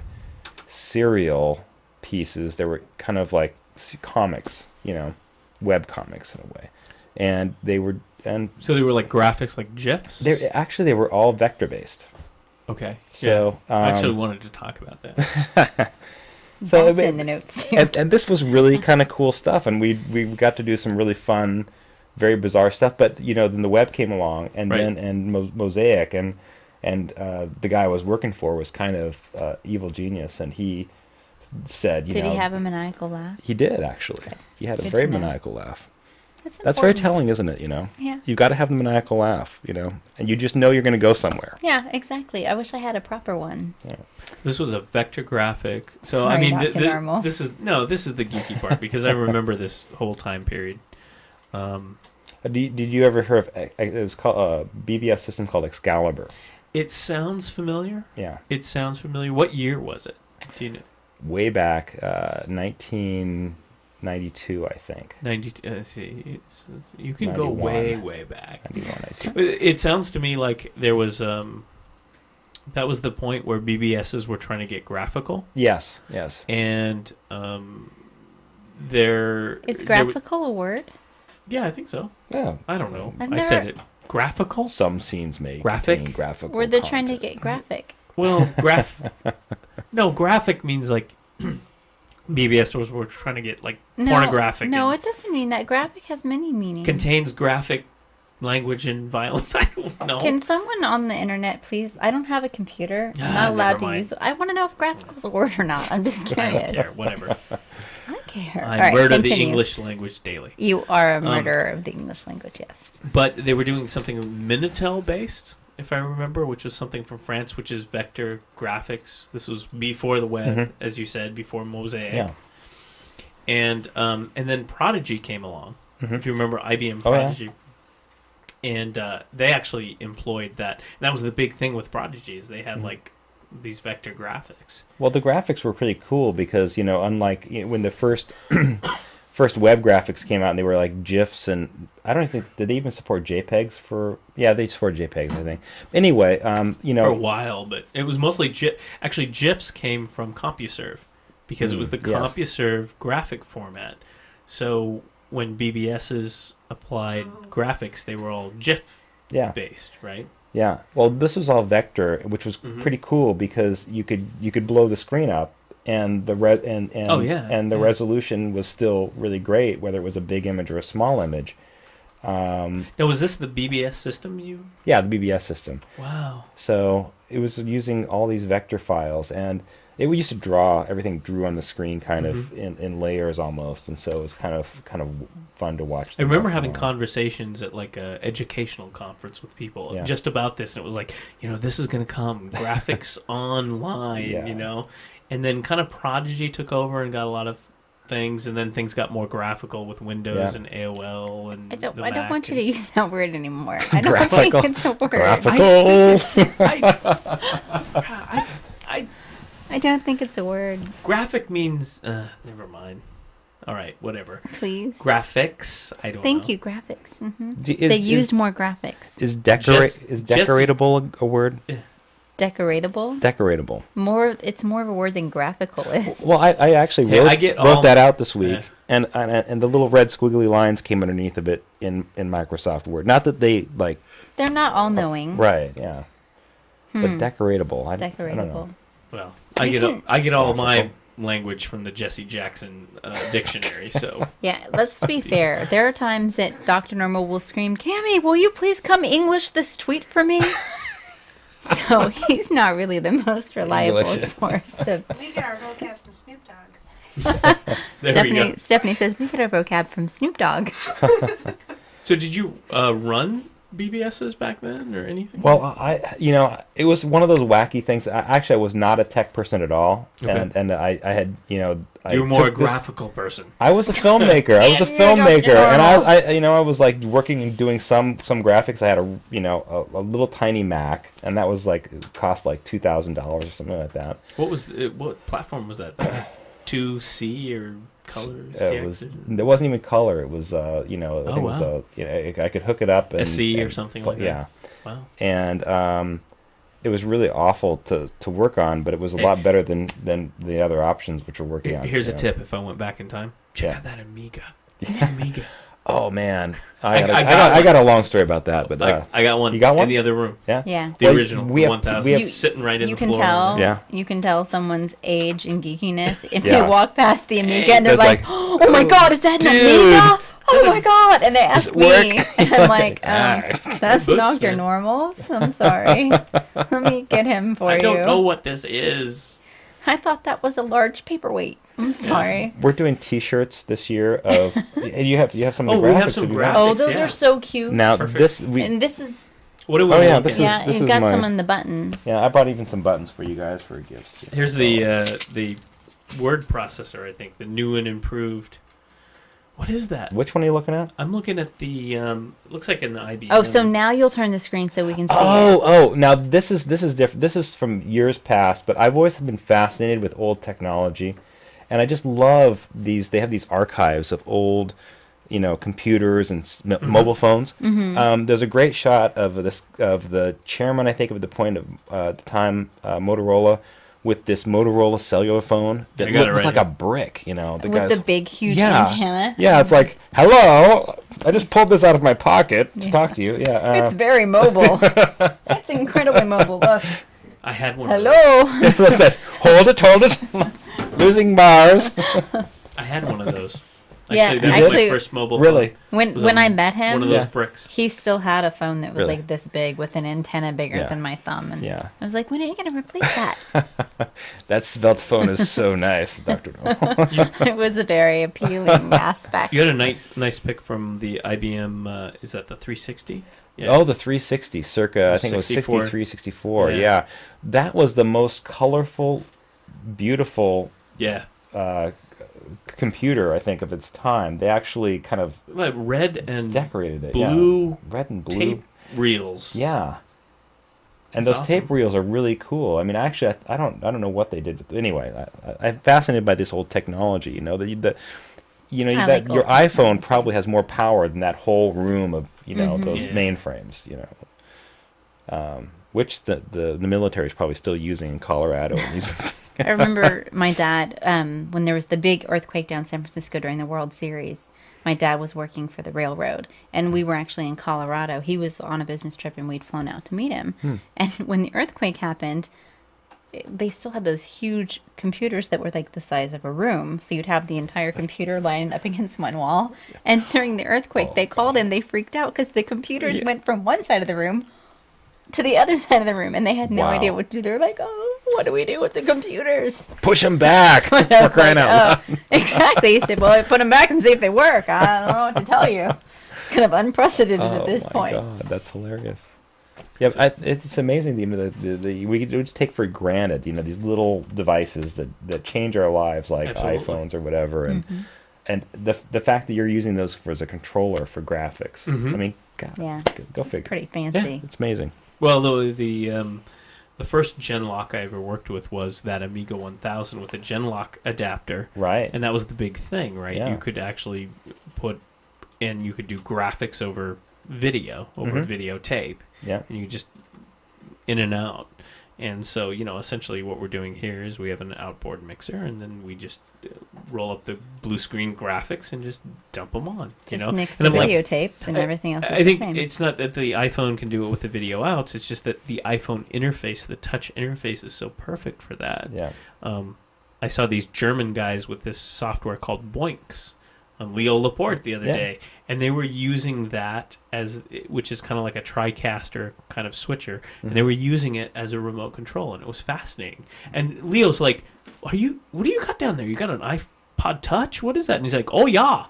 serial pieces that were kind of like comics, you know, web comics in a way, and they were and so they were like graphics, like GIFs. They actually they were all vector based. Okay. So yeah. um, I actually wanted to talk about that. So that's it, in the notes too. And, and this was really kind of cool stuff, and we we got to do some really fun, very bizarre stuff. But you know, then the web came along, and right. then and Mo- Mosaic, and and uh, the guy I was working for was kind of uh, evil genius, and he said, you did know, he have a maniacal laugh? He did actually. Good. He had a Good very maniacal laugh. That's, That's very telling, isn't it? You know, yeah. You've got to have the maniacal laugh, you know, and you just know you're going to go somewhere. Yeah, exactly. I wish I had a proper one. Yeah. This was a vector graphic, so Sorry, I mean, th- th- this is no, this is the geeky part because I remember this whole time period. Um, did you, did you ever hear of it was called a B B S system called Excalibur? It sounds familiar. Yeah, it sounds familiar. What year was it? Do you know? Way back, uh, nineteen. ninety-two, I think. ninety-two, uh, see, it's, you can go way, way back. ninety-one, it sounds to me like there was, um, that was the point where B B Ss were trying to get graphical. Yes, yes. And um, there... Is graphical there, a word? Yeah, I think so. Yeah. I don't know. I've I never... said it. Graphical? Some scenes may graphic? contain graphical Were they content. Trying to get graphic? Well, graph... no, graphic means like... B B S stores were trying to get like no, pornographic. No, it doesn't mean that. Graphic has many meanings. Contains graphic language and violence. I don't know. Can someone on the internet please? I don't have a computer. I'm not ah, allowed to use it. I want to know if graphical's a word or not. I'm just curious. I don't care. Whatever. I care. I right, murder continue. the English language daily. You are a murderer um, of the English language, yes. But they were doing something Minitel based, if I remember, which was something from France, which is vector graphics. This was before the web, mm-hmm. as you said, before Mosaic. Yeah. And um, and then Prodigy came along. Mm-hmm. If you remember I B M Prodigy. Oh, yeah. And uh, they actually employed that. And that was the big thing with Prodigy is they had mm-hmm. like these vector graphics. Well, the graphics were pretty cool because, you know, unlike you know, when the first first web graphics came out and they were like GIFs and I don't think, did they even support JPEGs for, yeah, they support JPEGs, I think. Anyway, um, you know. For a while, but it was mostly, GIF, actually GIFs came from CompuServe because mm, it was the yes. CompuServe graphic format. So when B B Ss applied oh. graphics, they were all GIF yeah. based, right? Yeah. Well, this was all vector, which was mm-hmm. pretty cool because you could you could blow the screen up. And the re- and and, oh, yeah. and the yeah. resolution was still really great, whether it was a big image or a small image. Um, now, was this the B B S system you? Yeah, the B B S system. Wow. So it was using all these vector files, and it we used to draw everything drew on the screen, kind mm-hmm. of in, in layers almost, and so it was kind of kind of fun to watch. I remember having on. conversations at like an educational conference with people yeah. just about this, and it was like, you know, this is going to come graphics online, yeah. you know. And then kind of Prodigy took over and got a lot of things, and then things got more graphical with Windows yeah. and A O L and I don't. The I Mac don't want and... you to use that word anymore. I don't think it's a word. Graphical. I, I, I, I don't think it's a word. Graphic means. Uh, never mind. All right, whatever. Please. Graphics. I don't. Thank know. you, graphics. Mm-hmm. D- is, they used is, more graphics. Is decora- just, is decoratable just, a word? Yeah. Decoratable? Decoratable. More, it's more of a word than graphical is. Well, I, I actually wrote, hey, I wrote that out this week, yeah. and, and and the little red squiggly lines came underneath of it in, in Microsoft Word. Not that they, like... They're not all-knowing. Uh, right, yeah. Hmm. But decoratable. I, decoratable. I don't know. Well, I get, can, a, I get all of my language from the Jesse Jackson uh, dictionary, so... Yeah, let's be fair. There are times that Doctor Normal will scream, Cami, will you please come English this tweet for me? So he's not really the most reliable English. source. Of... We get our vocab from Snoop Dogg. Stephanie, Stephanie says we get our vocab from Snoop Dogg. So did you uh, run B B Ss back then or anything? Well, I, you know, it was one of those wacky things. I, actually, I was not a tech person at all, okay. and and I, I had, you know, I you were more a graphical this... person. I was a filmmaker. I was a filmmaker, and I, I, you know, I was like working and doing some some graphics. I had a, you know, a, a little tiny Mac, and that was like it cost like two thousand dollars or something like that. What was the, what platform was that? two C or color? C X? It was. It wasn't even color. It was, uh, you know, I think oh, wow. it was a, you know, it, I could hook it up and S C and, or something like yeah. that. Yeah. Wow. And um, it was really awful to, to work on, but it was a lot better than, than the other options which we're working on. Here's a know. tip if I went back in time. Check yeah. out that Amiga. Yeah. Amiga. Oh man, I, I, got, a, I, got, I, got, I got a long story about that, but uh, I, I got one. You got one in the other room. Yeah, yeah. The well, original. We have, one, we have you, sitting right in you the can floor. Tell, yeah. You can tell someone's age and geekiness if yeah. they walk past the Amiga hey, and they're like, like, "Oh my God, is that an dude, Amiga? Oh my God!" And they ask me, and I'm like, um, "That's Doctor Normal. So I'm sorry. Let me get him for I you." I don't know what this is. I thought that was a large paperweight. I'm sorry. We're doing T-shirts this year of, and you have you have some of the oh, graphics. We have some graphics. Oh, those yeah. are so cute. Now perfect. This we and this is. What do we? Oh yeah, this yeah, is. Yeah, you got my, some on the buttons. Yeah, I bought even some buttons for you guys for gifts. Yeah. Here's the uh, the word processor. I think the new and improved. What is that? Which one are you looking at? I'm looking at the. Um, it looks like an I B M. Oh, so now you'll turn the screen so we can see. Oh, it. oh, now this is this is different. This is from years past, but I've always been fascinated with old technology. And I just love these. They have these archives of old, you know, computers and s mm-hmm. mobile phones. Mm-hmm. um, there's a great shot of this of the chairman, I think, of the point of uh, the time uh, Motorola, with this Motorola cellular phone that looked, right. was like a brick. You know, the with the big huge yeah, antenna. Yeah, it's like, hello, I just pulled this out of my pocket yeah. to talk to you. Yeah, uh, it's very mobile. That's incredibly mobile. Look, I had one. Hello. That's what I said. Hold it, hold it. Losing bars. I had one of those. Actually, yeah, that was actually, my first mobile phone. Really? When when I met him, one of those yeah. bricks. He still had a phone that was really? like this big with an antenna bigger yeah. than my thumb, and yeah. I was like, when are you going to replace that? That svelte phone is so nice, Doctor Normal. It was a very appealing aspect. You had a nice nice pick from the I B M. Uh, is that the three sixty? Yeah. Oh, the three sixty, circa. I think sixty-four. It was sixty-three, sixty-four. Yeah. yeah, that was the most colorful, beautiful. Yeah, uh, computer. I think of its time. They actually kind of like red and decorated it. Blue, yeah. red and blue tape reels. Yeah, and That's those awesome. tape reels are really cool. I mean, actually, I, I don't, I don't know what they did. With, anyway, I, I'm fascinated by this old technology. You know, the, the you know, I that like your iPhone probably has more power than that whole room of you know mm-hmm. those yeah. mainframes. You know, um, which the the, the military is probably still using in Colorado. In these I remember my dad, um, when there was the big earthquake down in San Francisco during the World Series, my dad was working for the railroad, and we were actually in Colorado. He was on a business trip, and we'd flown out to meet him. Hmm. And when the earthquake happened, they still had those huge computers that were like the size of a room. So you'd have the entire computer lined up against one wall. And during the earthquake, oh, they called him. They freaked out because the computers yeah. went from one side of the room to the other side of the room, and they had no wow. idea what to do. They were like, oh, what do we do with the computers? Push them back. We're crying like, out oh. Exactly. He said, well, I put them back and see if they work. I don't know what to tell you. It's kind of unprecedented oh, at this my point. God, that's hilarious. Yeah, I, it's amazing. You know, the, the, the, we just take for granted, you know, these little devices that, that change our lives, like Absolutely. iPhones or whatever. And mm-hmm. and the the fact that you're using those for, as a controller for graphics. Mm-hmm. I mean, God, yeah. go, go figure. It's pretty fancy. Yeah, it's amazing. Well, the the, um, the first gen lock I ever worked with was that Amiga one thousand with a gen lock adapter. Right. And that was the big thing, right? Yeah. You could actually put in, you could do graphics over video, over mm-hmm. videotape. Yeah. And you just in and out. And so, you know, essentially what we're doing here is we have an outboard mixer, and then we just roll up the blue screen graphics and just dump them on. Just you know? Nix the videotape like, and everything else is I think the same. It's not that the iPhone can do it with the video outs. It's just that the iPhone interface, the touch interface, is so perfect for that. Yeah. Um, I saw these German guys with this software called Boinks on Leo Laporte the other yeah. day, and they were using that as, which is kind of like a TriCaster kind of switcher, mm-hmm. and they were using it as a remote control, and it was fascinating. And Leo's like, "Are you? What do you got down there? You got an iPod Touch? What is that?" And he's like, "Oh yeah,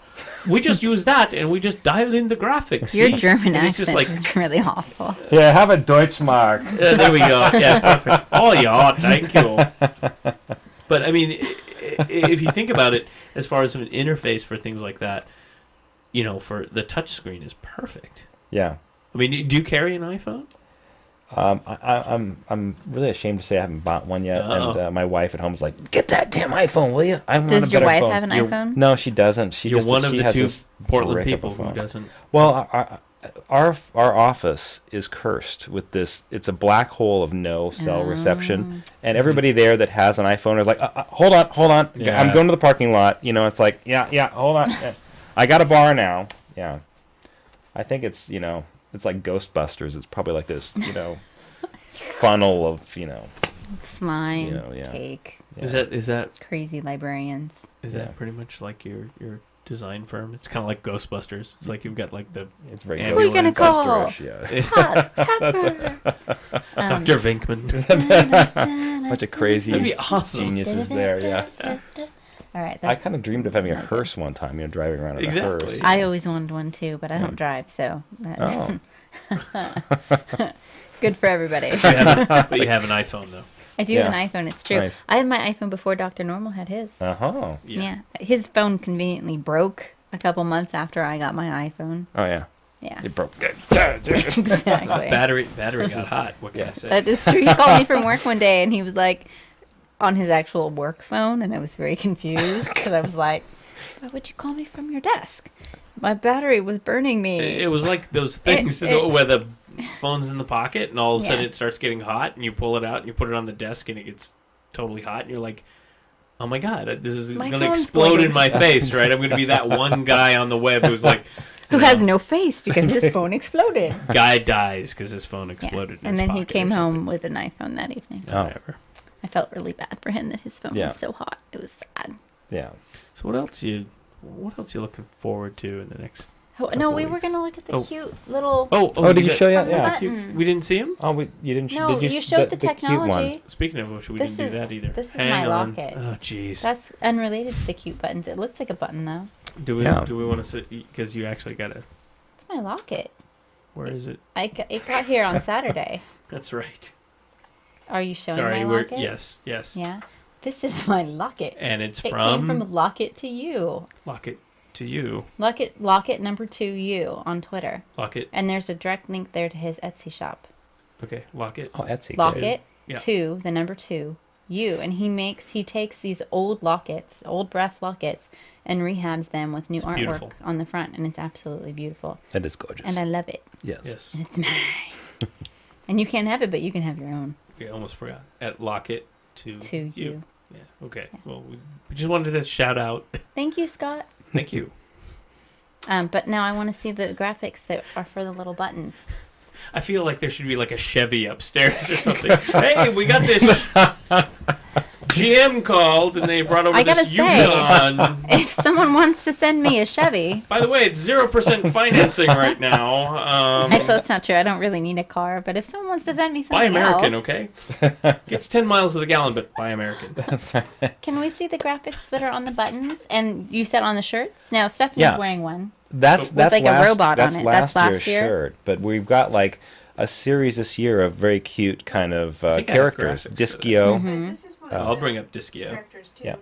we just use that, and we just dialed in the graphics." Your see? German accent just like, is really awful. Yeah, have a Deutschmark. Uh, there we go. Yeah, perfect. Oh yeah, thank you. But I mean, if you think about it, as far as an interface for things like that, you know, for the touch screen is perfect. Yeah. I mean, do you carry an iPhone? Um, I, I, I'm I'm really ashamed to say I haven't bought one yet, oh. and uh, my wife at home is like, "Get that damn iPhone, will you? I want a better phone." Does your wife phone. have an You're, iPhone? No, she doesn't. She You're just, one of she the two Portland people who doesn't. Well, our, our our office is cursed with this. It's a black hole of no cell oh. reception, and everybody there that has an iPhone is like, uh, uh, "Hold on, hold on, yeah. I'm going to the parking lot." You know, it's like, yeah, yeah, hold on. I got a bar now. yeah. I think it's, you know, it's like Ghostbusters. It's probably like this, you know, funnel of, you know, slime, you know, yeah. cake. Yeah. Is that is that crazy librarians? Is yeah. that pretty much like your your design firm? It's kind of like Ghostbusters. It's like you've got like the it's very who are you gonna call? Yeah. Hot Pepper. um, Doctor Vinkman. Bunch of crazy That'd be awesome. geniuses there. Yeah. All right. That's, I kind of dreamed of having a hearse one time. You know, driving around in exactly. a hearse. I always wanted one too, but I don't yeah. drive, so. That's oh. Good for everybody. But you have an iPhone though. I do yeah. have an iPhone. It's true. Nice. I had my iPhone before Doctor Normal had his. Uh huh. Yeah. yeah. His phone conveniently broke a couple months after I got my iPhone. Oh yeah. Yeah. It broke. Exactly. Battery battery got hot. What can yeah. I say? That is true. He called me from work one day and he was like, on his actual work phone, and I was very confused because I was like, "Why would you call me from your desk? My battery was burning me." It, it was like those things it, it, where the phone's in the pocket, and all of a yeah. sudden it starts getting hot, and you pull it out, and you put it on the desk, and it gets totally hot, and you're like, "Oh my god, this is going to explode in my face, right? I'm going to be that one guy on the web who's like." Who know. has no face because his phone exploded. Guy dies because his phone exploded. Yeah. And then he came home with an iPhone that evening. Oh. Whatever. I felt really bad for him that his phone yeah. was so hot. It was sad. Yeah. So what else you what else you looking forward to in the next? Oh, no, we weeks? were gonna look at the oh. cute little. Oh, oh, oh did you show that? Yeah, cute. We didn't see him. Oh, we you didn't. No, did you, you showed the, the technology. The one. Speaking of which, we this didn't is, do that either. This is Hang my on. locket. Oh, jeez. That's unrelated to the cute buttons. It looks like a button though. Do we yeah. do we want to see? Because you actually got it. It's my locket. Where it, is it? I it got here on Saturday. That's right. Are you showing Sorry, my locket? Sorry, yes, yes. Yeah, this is my locket. And it's it from... It came from Locket to You. Locket to You. Locket Locket number two You on Twitter. Locket. And there's a direct link there to his Etsy shop. Okay, Locket. Oh, Etsy. Locket yeah. two, the number two, You. And he makes, he takes these old lockets, old brass lockets, and rehabs them with new it's artwork beautiful. on the front. And it's absolutely beautiful. And it's gorgeous. And I love it. Yes. yes. And it's mine. And you can't have it, but you can have your own. I almost forgot. At Locket to, to you. you. Yeah. Okay. Yeah. Well, we just wanted to shout out. Thank you, Scott. Thank you. Um, but now I want to see the graphics that are for the little buttons. I feel like there should be like a Chevy upstairs or something. Hey, we got this. G M called and they brought over I this Yukon. If someone wants to send me a Chevy. By the way, it's zero percent financing right now. Um, Actually, that's not true. I don't really need a car, but if someone wants to send me something else. Buy American, else, okay? Gets ten miles to the gallon, but buy American. That's right. Can we see the graphics that are on the buttons? And you said on the shirts? Now, Stephanie's yeah. wearing one. That's with that's like last, a robot that's on it. Last that's last year's year. shirt. But we've got like a series this year of very cute kind of uh, characters. Discio. Mm-hmm. Uh, I'll bring up Discio. Yeah.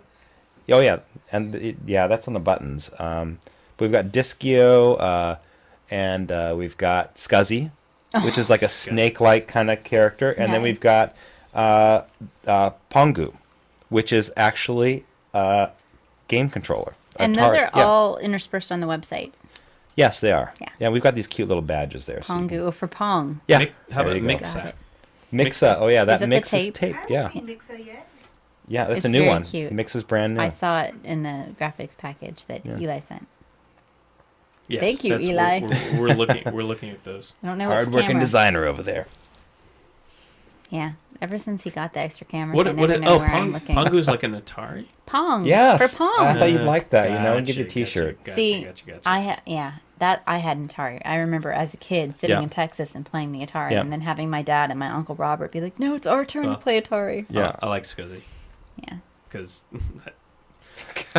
Oh yeah, and it, yeah, that's on the buttons. Um, but we've got Discio, uh, and uh, we've got Scuzzy, oh, which is like a snake-like kind of character, and nice. then we've got uh, uh, Pongu, which is actually a game controller. A and those are yeah. all interspersed on the website. Yes, they are. Yeah. Yeah, we've got these cute little badges there. Pongu so for Pong. Yeah. Mick, how about Mixa? Mixa. Oh yeah, that Mixa's tape? tape. I yeah. haven't seen Mixa yet. Yeah, that's it's a new one. Cute. Mix is brand new. I saw it in the graphics package that yeah. Eli sent. Yes, thank you, Eli. We're, we're looking. We're looking at those. I don't know. Hard-working designer over there. Yeah. Ever since he got the extra camera, what? I what? Never know oh, where Pong, I'm looking. Pongu's like an Atari. Pong. Yes. For Pong. I thought you'd like that. Gotcha, you know, and get a T-shirt. Gotcha, gotcha, See, gotcha, gotcha. I ha yeah. That I had an Atari. I remember as a kid sitting yeah. in Texas and playing the Atari, yeah. and then having my dad and my uncle Robert be like, "No, it's our turn uh, to play Atari." Yeah, I, I like Scuzzy. Yeah. Because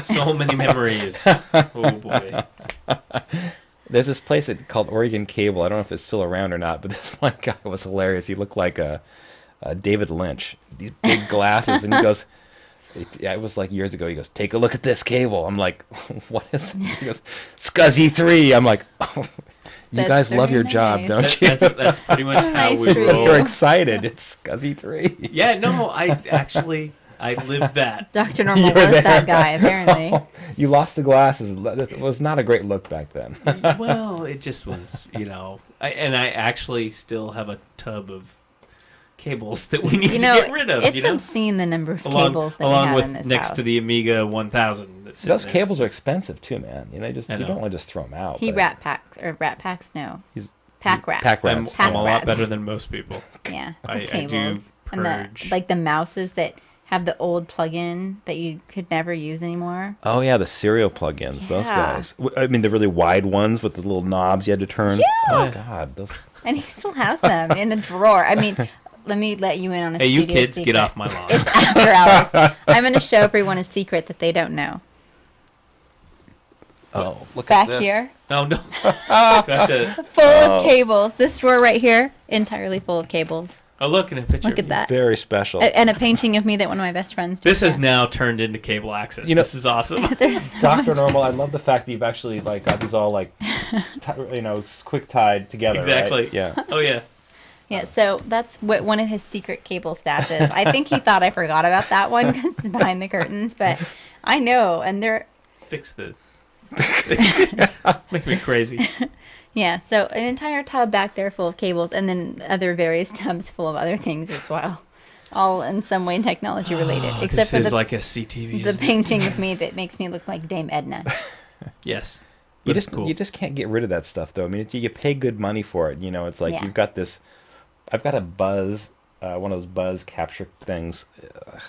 so many memories. Oh, boy. There's this place called Oregon Cable. I don't know if it's still around or not, but this one guy was hilarious. He looked like a, a David Lynch. These big glasses. And he goes, it, it was like years ago, he goes, "Take a look at this cable." I'm like, "What is it?" He goes, "Scuzzy three." I'm like, "Oh, you that's guys love your nice. job, don't that's, you?" That's, that's pretty much how nice we roll. You're excited. It's Scuzzy three. Yeah, no, I actually... I lived that. Doctor Normal You're was there. that guy, apparently. Oh, you lost the glasses. It was not a great look back then. Well, it just was, you know. I, and I actually still have a tub of cables that we need you know, to get rid of. It's you know? obscene the number of along, cables that along we have with in this next house. to the Amiga one thousand. Those there. cables are expensive too, man. You know, you just you don't want to just throw them out. He rat packs or rat packs? No, he's pack rats. Pack rats. I'm, pack I'm a rats. lot better than most people. Yeah, I, the cables. I do purge. And the, like the mouses that have the old plug-in that you could never use anymore. Oh yeah, the serial plug-ins. Yeah. Those guys. I mean, the really wide ones with the little knobs you had to turn. Yeah. Oh God, those. And he still has them in a drawer. I mean. Let me let you in on a secret. Hey, you kids, secret. Get off my lawn. It's after hours. I'm going to show everyone a secret that they don't know. Oh, look Back at this. Back here. Oh, no. to... Full oh. of cables. This drawer right here, entirely full of cables. Oh, look, in a picture. Look at that. Very special. A and a painting of me that one of my best friends did. This has yeah. now turned into cable access. You know, this is awesome. so Doctor Normal, I love the fact that you've actually like got these all like, you know, quick tied together. Exactly. Right? Yeah. Oh, yeah. Yeah, so that's what one of his secret cable stashes. I think he thought I forgot about that one because it's behind the curtains, but I know, and they're... Fix the... Make me crazy. Yeah, so an entire tub back there full of cables, and then other various tubs full of other things as well. All in some way technology related, oh, except this for is the, like a C T V, the painting of me that makes me look like Dame Edna. Yes. You just, cool. you just can't get rid of that stuff, though. I mean, you pay good money for it. You know, it's like yeah. you've got this... I've got a buzz, uh, one of those buzz capture things. Ugh.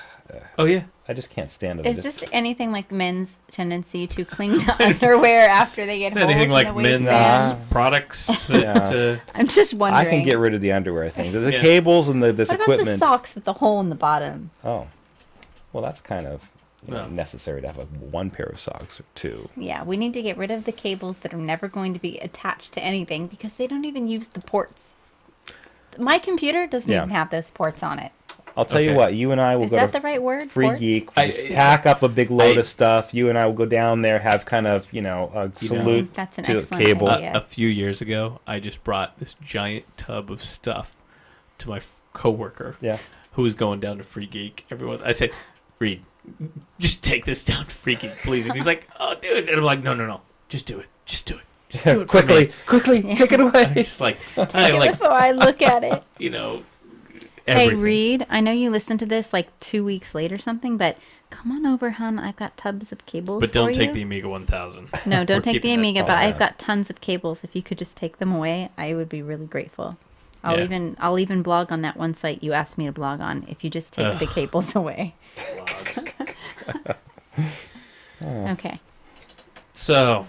Oh, yeah. I just can't stand it. Is this anything like men's tendency to cling to underwear after they get holes in the waistband? Is anything like men's products? That, yeah. uh, I'm just wondering. I can get rid of the underwear thing. The yeah. cables and the, this what equipment. What about the socks with the hole in the bottom? Oh. Well, that's kind of you know, no. necessary to have a, one pair of socks or two. Yeah, we need to get rid of the cables that are never going to be attached to anything because they don't even use the ports. My computer doesn't yeah. even have those ports on it. I'll tell okay. you what, you and I will Is go that to the right word? Free ports? Geek, I, just I, pack up a big load I, of stuff. You and I will go down there, have kind of, you know, a you salute know, that's an to the cable. Uh, a few years ago, I just brought this giant tub of stuff to my coworker yeah. who was going down to Free Geek. Everyone, I said, Reed, just take this down to Free Geek, please. And he's like, oh, dude. And I'm like, no, no, no. Just do it. Just do it. Yeah, quickly, quickly, yeah. take it away. I'm just like, take I, it like, before I look at it. You know, everything. Hey, Reed, I know you listened to this like two weeks late or something, but come on over, hon. I've got tubs of cables But don't for take you. the Amiga one thousand. No, don't We're take the Amiga, but I've got tons of cables. If you could just take them away, I would be really grateful. I'll yeah. even I'll even blog on that one site you asked me to blog on if you just take Ugh. the cables away. oh. Okay. So...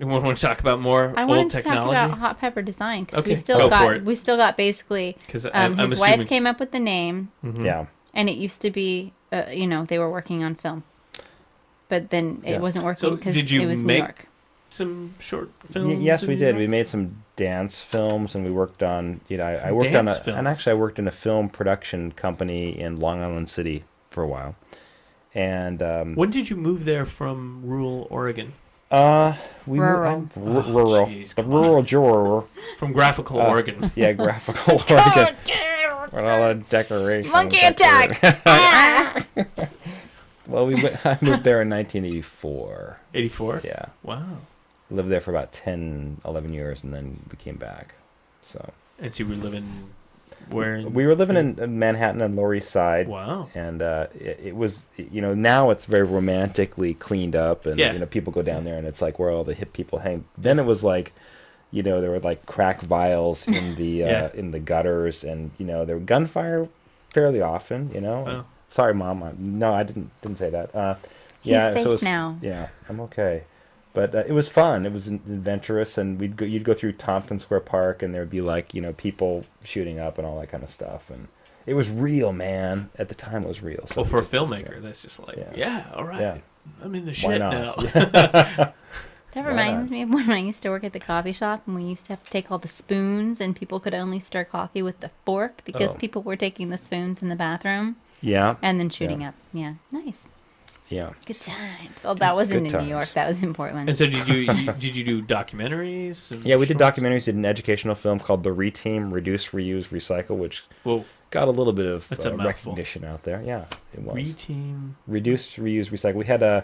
You want to talk about more I old technology? I want to talk about Hot Pepper Design because okay. we still Go got we still got basically because um, his assuming... wife came up with the name. Mm-hmm. Yeah, and it used to be uh, you know they were working on film, but then it yeah. wasn't working because so it was make New York. Some short films. Y yes, we did. We made some dance films, and we worked on you know I, I worked on a, and actually I worked in a film production company in Long Island City for a while. And um, when did you move there from rural Oregon? Uh, we rural, were, oh, rural, geez, the rural drawer from graphical uh, Oregon. Yeah, graphical Oregon. With all the decoration. Monkey attack. Ah! Well, we went, I moved there in nineteen eighty-four. eighty-four. Yeah. Wow. Lived there for about ten, eleven years, and then we came back. So. And so you were living where? In, we were living in, in Manhattan and Lower East Side. Wow. And uh, it, it was, you know, now it's very romantically cleaned up, and yeah. you know, people go down there, and it's like where all the hip people hang. Then it was like, you know, there were like crack vials in the yeah. uh, in the gutters, and you know, there were gunfire fairly often. You know, oh. sorry, Mom. I, no, I didn't didn't say that. Uh, He's yeah, safe so it was, now. Yeah, I'm okay. But uh, it was fun. It was adventurous, and we'd go, you'd go through Tompkins Square Park, and there'd be like you know people shooting up and all that kind of stuff, and it was real, man. At the time, it was real. So well, for just, a filmmaker, yeah. that's just like, yeah, yeah all right, yeah. I'm in the shit now. that reminds me of when I used to work at the coffee shop, and we used to have to take all the spoons, and people could only stir coffee with the fork because oh. people were taking the spoons in the bathroom. Yeah, and then shooting yeah. up. Yeah, nice. Yeah. Good times. Oh, that wasn't in times. New York. That was in Portland. And so did you did you do documentaries? Yeah, we did documentaries. Did an educational film called The ReTeam: Reduce, Reuse, Recycle, which Whoa. got a little bit of uh, recognition out there. Yeah, it was. ReTeam. Reduce, Reuse, Recycle. We had a uh,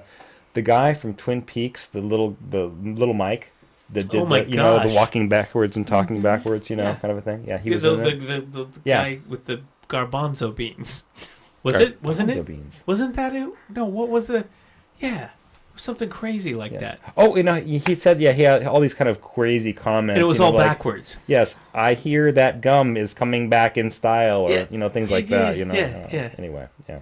the guy from Twin Peaks, the little the little Mike. that did oh the, you gosh. know, the walking backwards and talking backwards, you know, yeah. kind of a thing. Yeah, he was the, in the, the, the, the yeah. guy with the garbanzo beans. Was Gar it? Wasn't it? Beans. Wasn't that it? No. What was the? Yeah. Something crazy like yeah. that. Oh, you know, he said, yeah, he had all these kind of crazy comments. And it was you know, all like, backwards. Yes, I hear that gum is coming back in style, or yeah. you know, things like yeah, that. You know, yeah, uh, yeah. Anyway, yeah,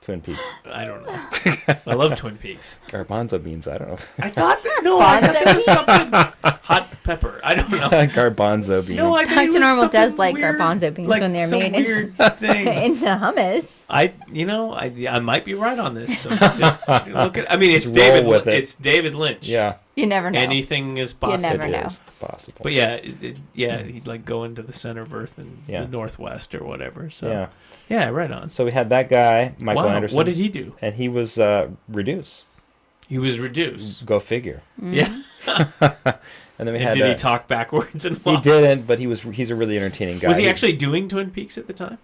Twin Peaks. I don't know. I love Twin Peaks. Garbanzo beans. I don't know. I thought there, no, I thought there was something. Hot pepper. I don't know. Garbanzo beans. No, I think Doctor Normal does like weird, garbanzo beans like when they're made in, thing. into hummus. I, you know, I, I might be right on this. So just look at. I mean, just it's David. With it. It's David Lynch. Yeah. You never know. Anything is possible. You never know. It is possible. But yeah, it, it, yeah, he's like going to the center of Earth and yeah. the Northwest or whatever. So yeah, yeah, right on. So we had that guy, Michael wow. Anderson. What did he do? And he was uh, reduced. He was reduced. Go figure. Mm. Yeah. And then we and had, did uh, he talk backwards and walk? He didn't, but he was he's a really entertaining guy. Was he, he actually doing Twin Peaks at the time?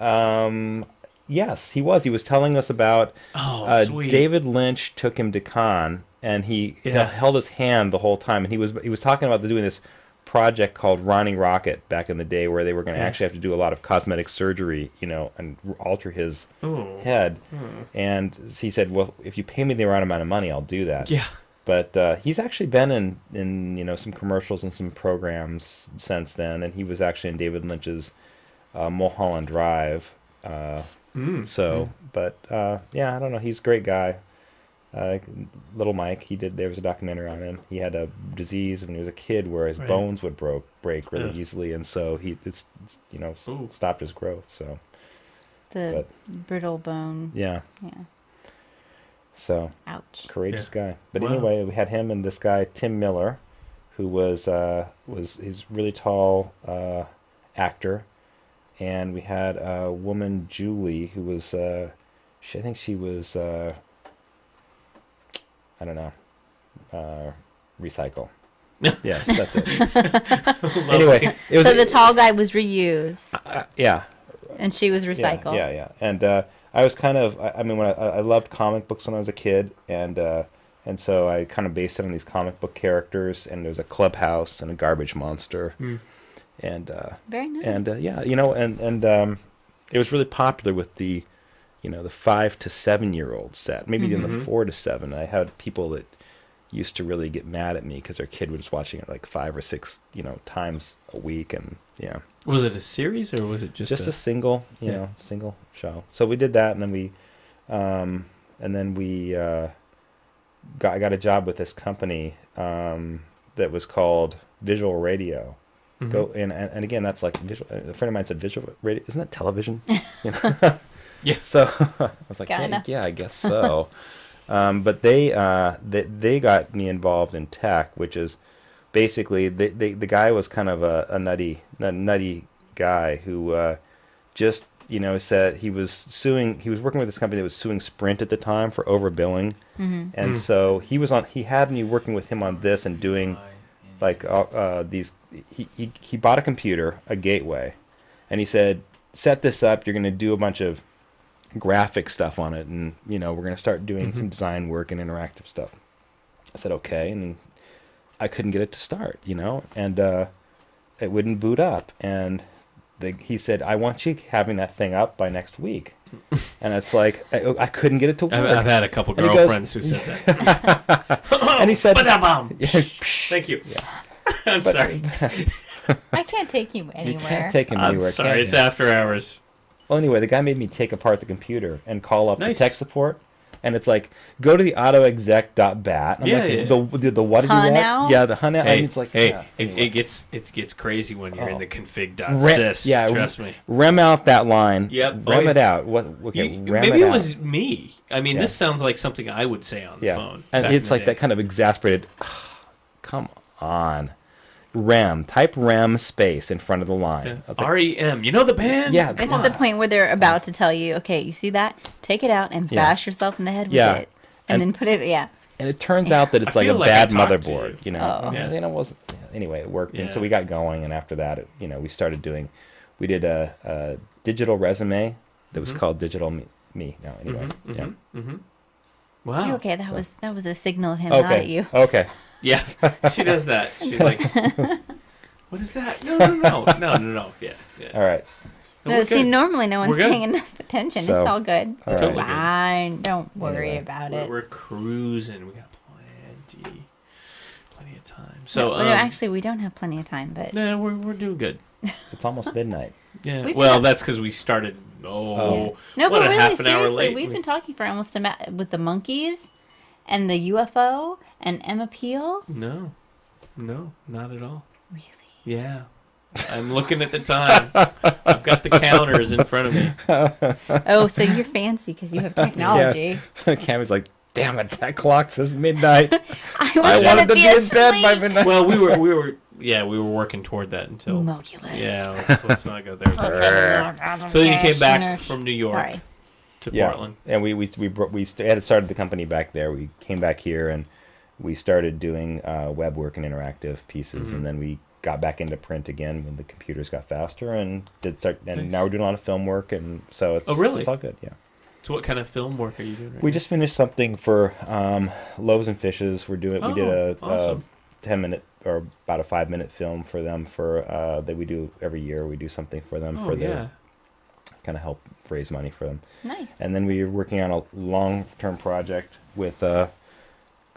Um, yes, he was. He was telling us about oh, uh, sweet. David Lynch took him to Cannes, and he yeah. held his hand the whole time. And he was he was talking about doing this project called Ronnie Rocket back in the day, where they were going to mm. actually have to do a lot of cosmetic surgery, you know, and alter his Ooh. head. Mm. And he said, "Well, if you pay me the right amount of money, I'll do that." Yeah. But uh, he's actually been in, in you know some commercials and some programs since then, and he was actually in David Lynch's uh, Mulholland Drive. Uh, mm. So, but uh, yeah, I don't know. He's a great guy. Uh, Little Mike, he did. There was a documentary on him. He had a disease when he was a kid where his right. bones would broke break really yeah. easily, and so he it's, it's you know Ooh. stopped his growth. So the but, brittle bone. Yeah. Yeah. So, Ouch. courageous yeah. guy. But wow. anyway, we had him and this guy Tim Miller, who was uh, was he's really tall uh, actor, and we had a woman Julie who was uh, she, I think she was uh, I don't know uh, Recycle. Yes, that's it. Anyway, it was, so the tall guy was Reuse. Uh, yeah, and she was Recycle. Yeah, yeah, yeah. and. Uh, I was kind of, I, I mean, when I, I loved comic books when I was a kid, and uh, and so I kind of based it on these comic book characters, and there's a clubhouse and a garbage monster, mm. and uh, very nice, and uh, yeah, you know, and and um, it was really popular with the, you know, the five to seven year old set, maybe mm-hmm. even the four to seven. I had people that used to really get mad at me because their kid was watching it like five or six, you know, times a week, and yeah. Was it a series or was it just just a, a single, you yeah. know, single show? So we did that, and then we, um, and then we uh, got I got a job with this company um, that was called Visual Radio. Mm-hmm. Go and, and and again, that's like visual. A friend of mine said Visual Radio, isn't that television? You know? Yeah. So I was like, hey, yeah, I guess so. um, but they uh, they they got me involved in tech, which is. Basically, the, the the guy was kind of a, a nutty a nutty guy who uh, just you know said he was suing. He was working with this company that was suing Sprint at the time for overbilling, mm-hmm. and mm. so he was on. He had me working with him on this and doing like uh, uh, these. He, he he bought a computer, a gateway, and he said, "Set this up. You're going to do a bunch of graphic stuff on it, and you know we're going to start doing mm-hmm. some design work and interactive stuff." I said, "Okay," and. I couldn't get it to start, you know, and uh, it wouldn't boot up. And the, he said, "I want you having that thing up by next week." And it's like I, I couldn't get it to work. I've, I've had a couple and girlfriends goes, who said that. And he said, "Thank you." Yeah. I'm but, sorry. I can't take you anywhere. You can't take him anywhere. I'm sorry, it's you? after hours. Well, anyway, the guy made me take apart the computer and call up nice. the tech support. And it's like, go to the autoexec dot bat. I'm yeah, like, yeah. The, the, the what did you want? Now? Yeah, the hun out. Hey, it's like, hey, yeah, it, anyway. it gets it gets crazy when you're oh. in the config dot sys. Yeah, trust me. Rem out that line. Yep. Rem oh, yeah. it out. What? Okay, you, rem maybe it, it was out. me. I mean, yeah. this sounds like something I would say on the yeah. phone. And it's like that kind of exasperated. Oh, come on. Rem. Type rem space in front of the line. Yeah. Like, R E M. You know the band? Yeah. It's the point where they're about to tell you, okay, you see that? Take it out and bash yeah. yourself in the head with yeah. it. And, and then put it, yeah. And it turns yeah. out that it's I like a like bad motherboard, you. you know? Oh. Yeah. You know, it wasn't, anyway, it worked. Yeah. And so we got going, and after that, it, you know, we started doing, we did a, a digital resume that was mm-hmm. called Digital Me. me. No, anyway. Mm-hmm. Yeah. Mm-hmm. Wow. Okay, that so. was that was a signal of him okay. not at you. Okay. Yeah, she does that. She's like, what is that? No, no, no, no, no, no. Yeah, yeah. All right. No, see, good. Normally no one's paying enough attention. So, it's all good. All right. Fine. Don't worry anyway, about we're, it. We're cruising. We got plenty, plenty of time. So no, um, no, actually, we don't have plenty of time, but no, we're we're doing good. It's almost midnight. Yeah. We've well, been... that's because we started. Oh, oh. no, what, but really, half an seriously, hour late? We've we... been talking for almost a ma with the monkeys and the U F O and Emma Peel. No, no, not at all. Really? Yeah. I'm looking at the time. I've got the counters in front of me. Oh, so you're fancy because you have technology. Yeah. Cammy's like, damn it, that clock says midnight. I was I wanted to be, be in bed by midnight. Well, we were, we were, yeah, we were working toward that until Mogulus. Yeah, let's, let's not go there. Okay, so then you came back from New York Sorry. to yeah. Portland, and we we we brought, we had started the company back there. We came back here and we started doing uh, web work and interactive pieces, mm-hmm. and then we. Got back into print again when the computers got faster, and did start, and nice. Now we're doing a lot of film work, and so it's, oh, really? It's all good. Yeah. So what kind of film work are you doing? Right we now? Just finished something for um, Loaves and Fishes. We're doing. Oh, we did a, awesome. a ten minute or about a five minute film for them for uh, that we do every year. We do something for them oh, for yeah. their kind of help raise money for them. Nice. And then we were working on a long term project with uh,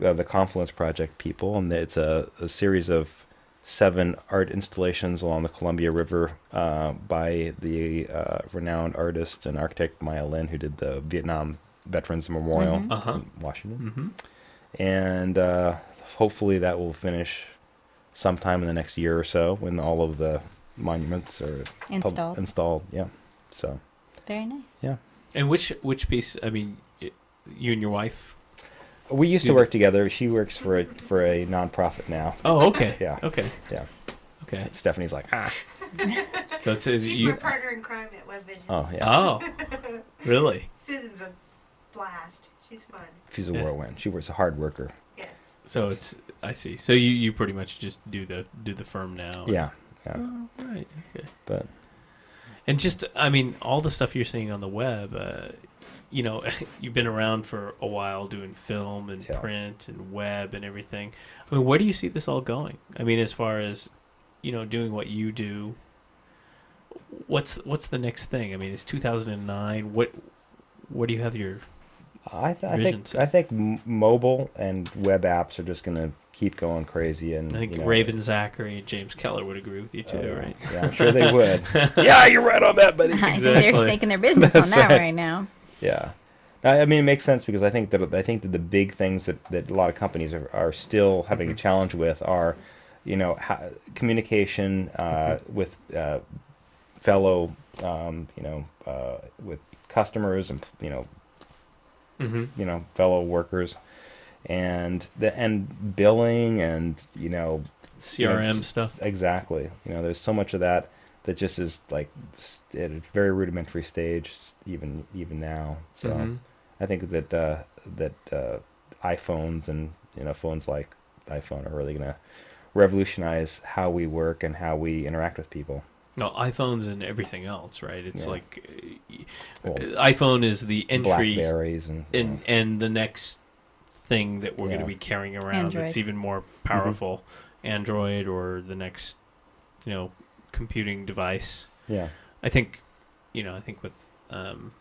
uh, the Confluence Project people, and it's a, a series of seven art installations along the Columbia River uh, by the uh, renowned artist and architect Maya Lin, who did the Vietnam Veterans Memorial mm-hmm. uh-huh. in Washington. Mm-hmm. And uh, hopefully that will finish sometime in the next year or so when all of the monuments are installed. installed. Yeah. So. Very nice. Yeah. And which which piece? I mean, it, you and your wife. We used to work together. She works for a for a nonprofit now. Oh, okay. Yeah. Okay. Yeah. Okay. Stephanie's like, ah. So it's, it's, She's you, my partner in crime at WebVisions. Oh, yeah. Oh, really? Susan's a blast. She's fun. She's a yeah. whirlwind. She was a hard worker. Yes. So it's I see. So you, you pretty much just do the do the firm now. Yeah. Yeah. Oh, right. Okay. But and just I mean all the stuff you're seeing on the web. Uh, You know, you've been around for a while doing film and yeah. print and web and everything. I mean, where do you see this all going? I mean, as far as, you know, doing what you do, what's what's the next thing? I mean, it's two thousand nine. What what do you have your I, th I think to? I think mobile and web apps are just going to keep going crazy. And I think you know, Raven Zachary and James Keller would agree with you too, uh, right? Yeah, I'm sure they would. Yeah, you're right on that, buddy. I exactly. think they're staking their business That's on that right, right now. Yeah, I mean it makes sense because I think that I think that the big things that, that a lot of companies are, are still having mm-hmm. a challenge with are, you know, how, communication uh, mm-hmm. with uh, fellow, um, you know, uh, with customers and you know, mm-hmm. you know, fellow workers, and the and billing and you know, C R M you know, stuff. Exactly. You know, there's so much of that. That just is like at a very rudimentary stage, even even now. So mm-hmm. I think that uh, that uh, iPhones and you know phones like iPhone are really gonna revolutionize how we work and how we interact with people. No, iPhones and everything else, right? It's yeah. like well, iPhone is the entry, Blackberries and and, yeah. and the next thing that we're yeah. gonna be carrying around Android. That's even more powerful, mm-hmm. Android or the next, you know. Computing device. Yeah, I think, you know, I think with, um,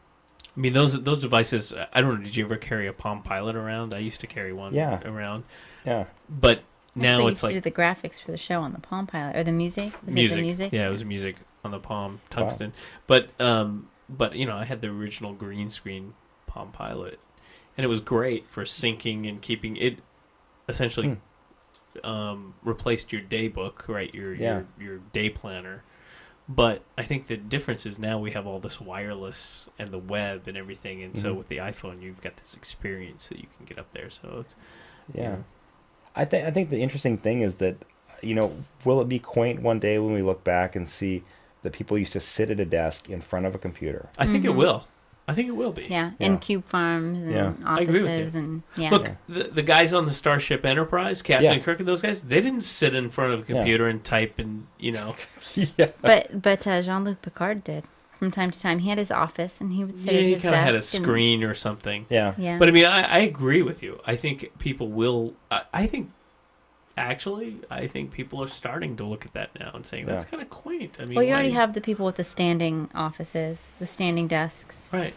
I mean those those devices. I don't know. Did you ever carry a Palm Pilot around? I used to carry one. Yeah. Around. Yeah. But now Actually, it's I used to like do the graphics for the show on the Palm Pilot or the music. Was music. It the music. Yeah, it was music on the Palm Tungsten. Wow. But um, but you know, I had the original green screen Palm Pilot, and it was great for syncing and keeping it, essentially. Hmm. Um, replaced your day book, right? Your, yeah. your your day planner. But I think the difference is now we have all this wireless and the web and everything, and mm-hmm. so with the iPhone, you've got this experience that you can get up there. So it's yeah. You know. I think I think the interesting thing is that you know, will it be quaint one day when we look back and see that people used to sit at a desk in front of a computer? I think mm-hmm. it will. I think it will be. Yeah, yeah. in cube farms and yeah. offices and yeah. Look, yeah. the the guys on the Starship Enterprise, Captain yeah. Kirk and those guys, they didn't sit in front of a computer yeah. and type and you know. yeah. But but uh, Jean-Luc Picard did from time to time. He had his office and he would sit yeah, at his desk. He kind of had a screen and... or something. Yeah. Yeah. But I mean, I, I agree with you. I think people will. I, I think actually, I think people are starting to look at that now and saying, that's yeah. kind of quaint. I mean, well, you already you... have the people with the standing offices, the standing desks. Right.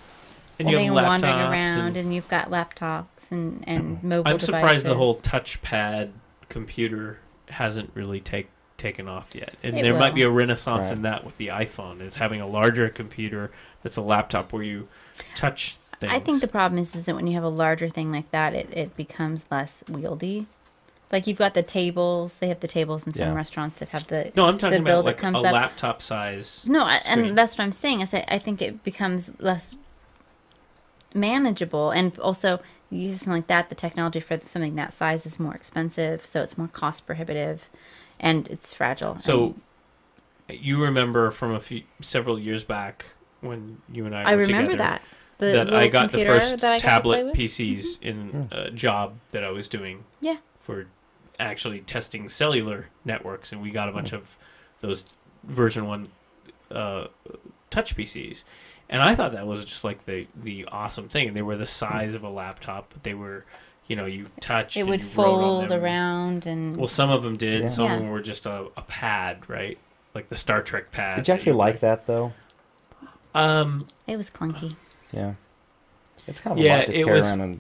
And well, you're wandering around, and... and you've got laptops and, and mobile I'm devices. Surprised the whole touchpad computer hasn't really take, taken off yet. And it there will. might be a renaissance right. in that with the iPhone, is having a larger computer that's a laptop where you touch things. I think the problem is, is that when you have a larger thing like that, it, it becomes less wieldy. Like, you've got the tables. They have the tables in some yeah. restaurants that have the No, I'm talking about like a laptop size. No, I, and that's what I'm saying. I say I think it becomes less manageable, and also you use something like that. The technology for something that size is more expensive, so it's more cost prohibitive, and it's fragile. So, and you remember from a few several years back when you and I were I remember together, that. The that I got the first tablet P Cs mm-hmm. in a job that I was doing. Yeah. For actually testing cellular networks, and we got a bunch of those version one uh, touch P Cs, and I thought that was just like the the awesome thing. They were the size of a laptop, but they were, you know, you touched it would and you fold around, and well, some of them did, yeah. some yeah. of them were just a, a pad, right, like the Star Trek pad. Did you actually like that though? Um, it was clunky. Yeah, it's kind of yeah, a lot to carry around and.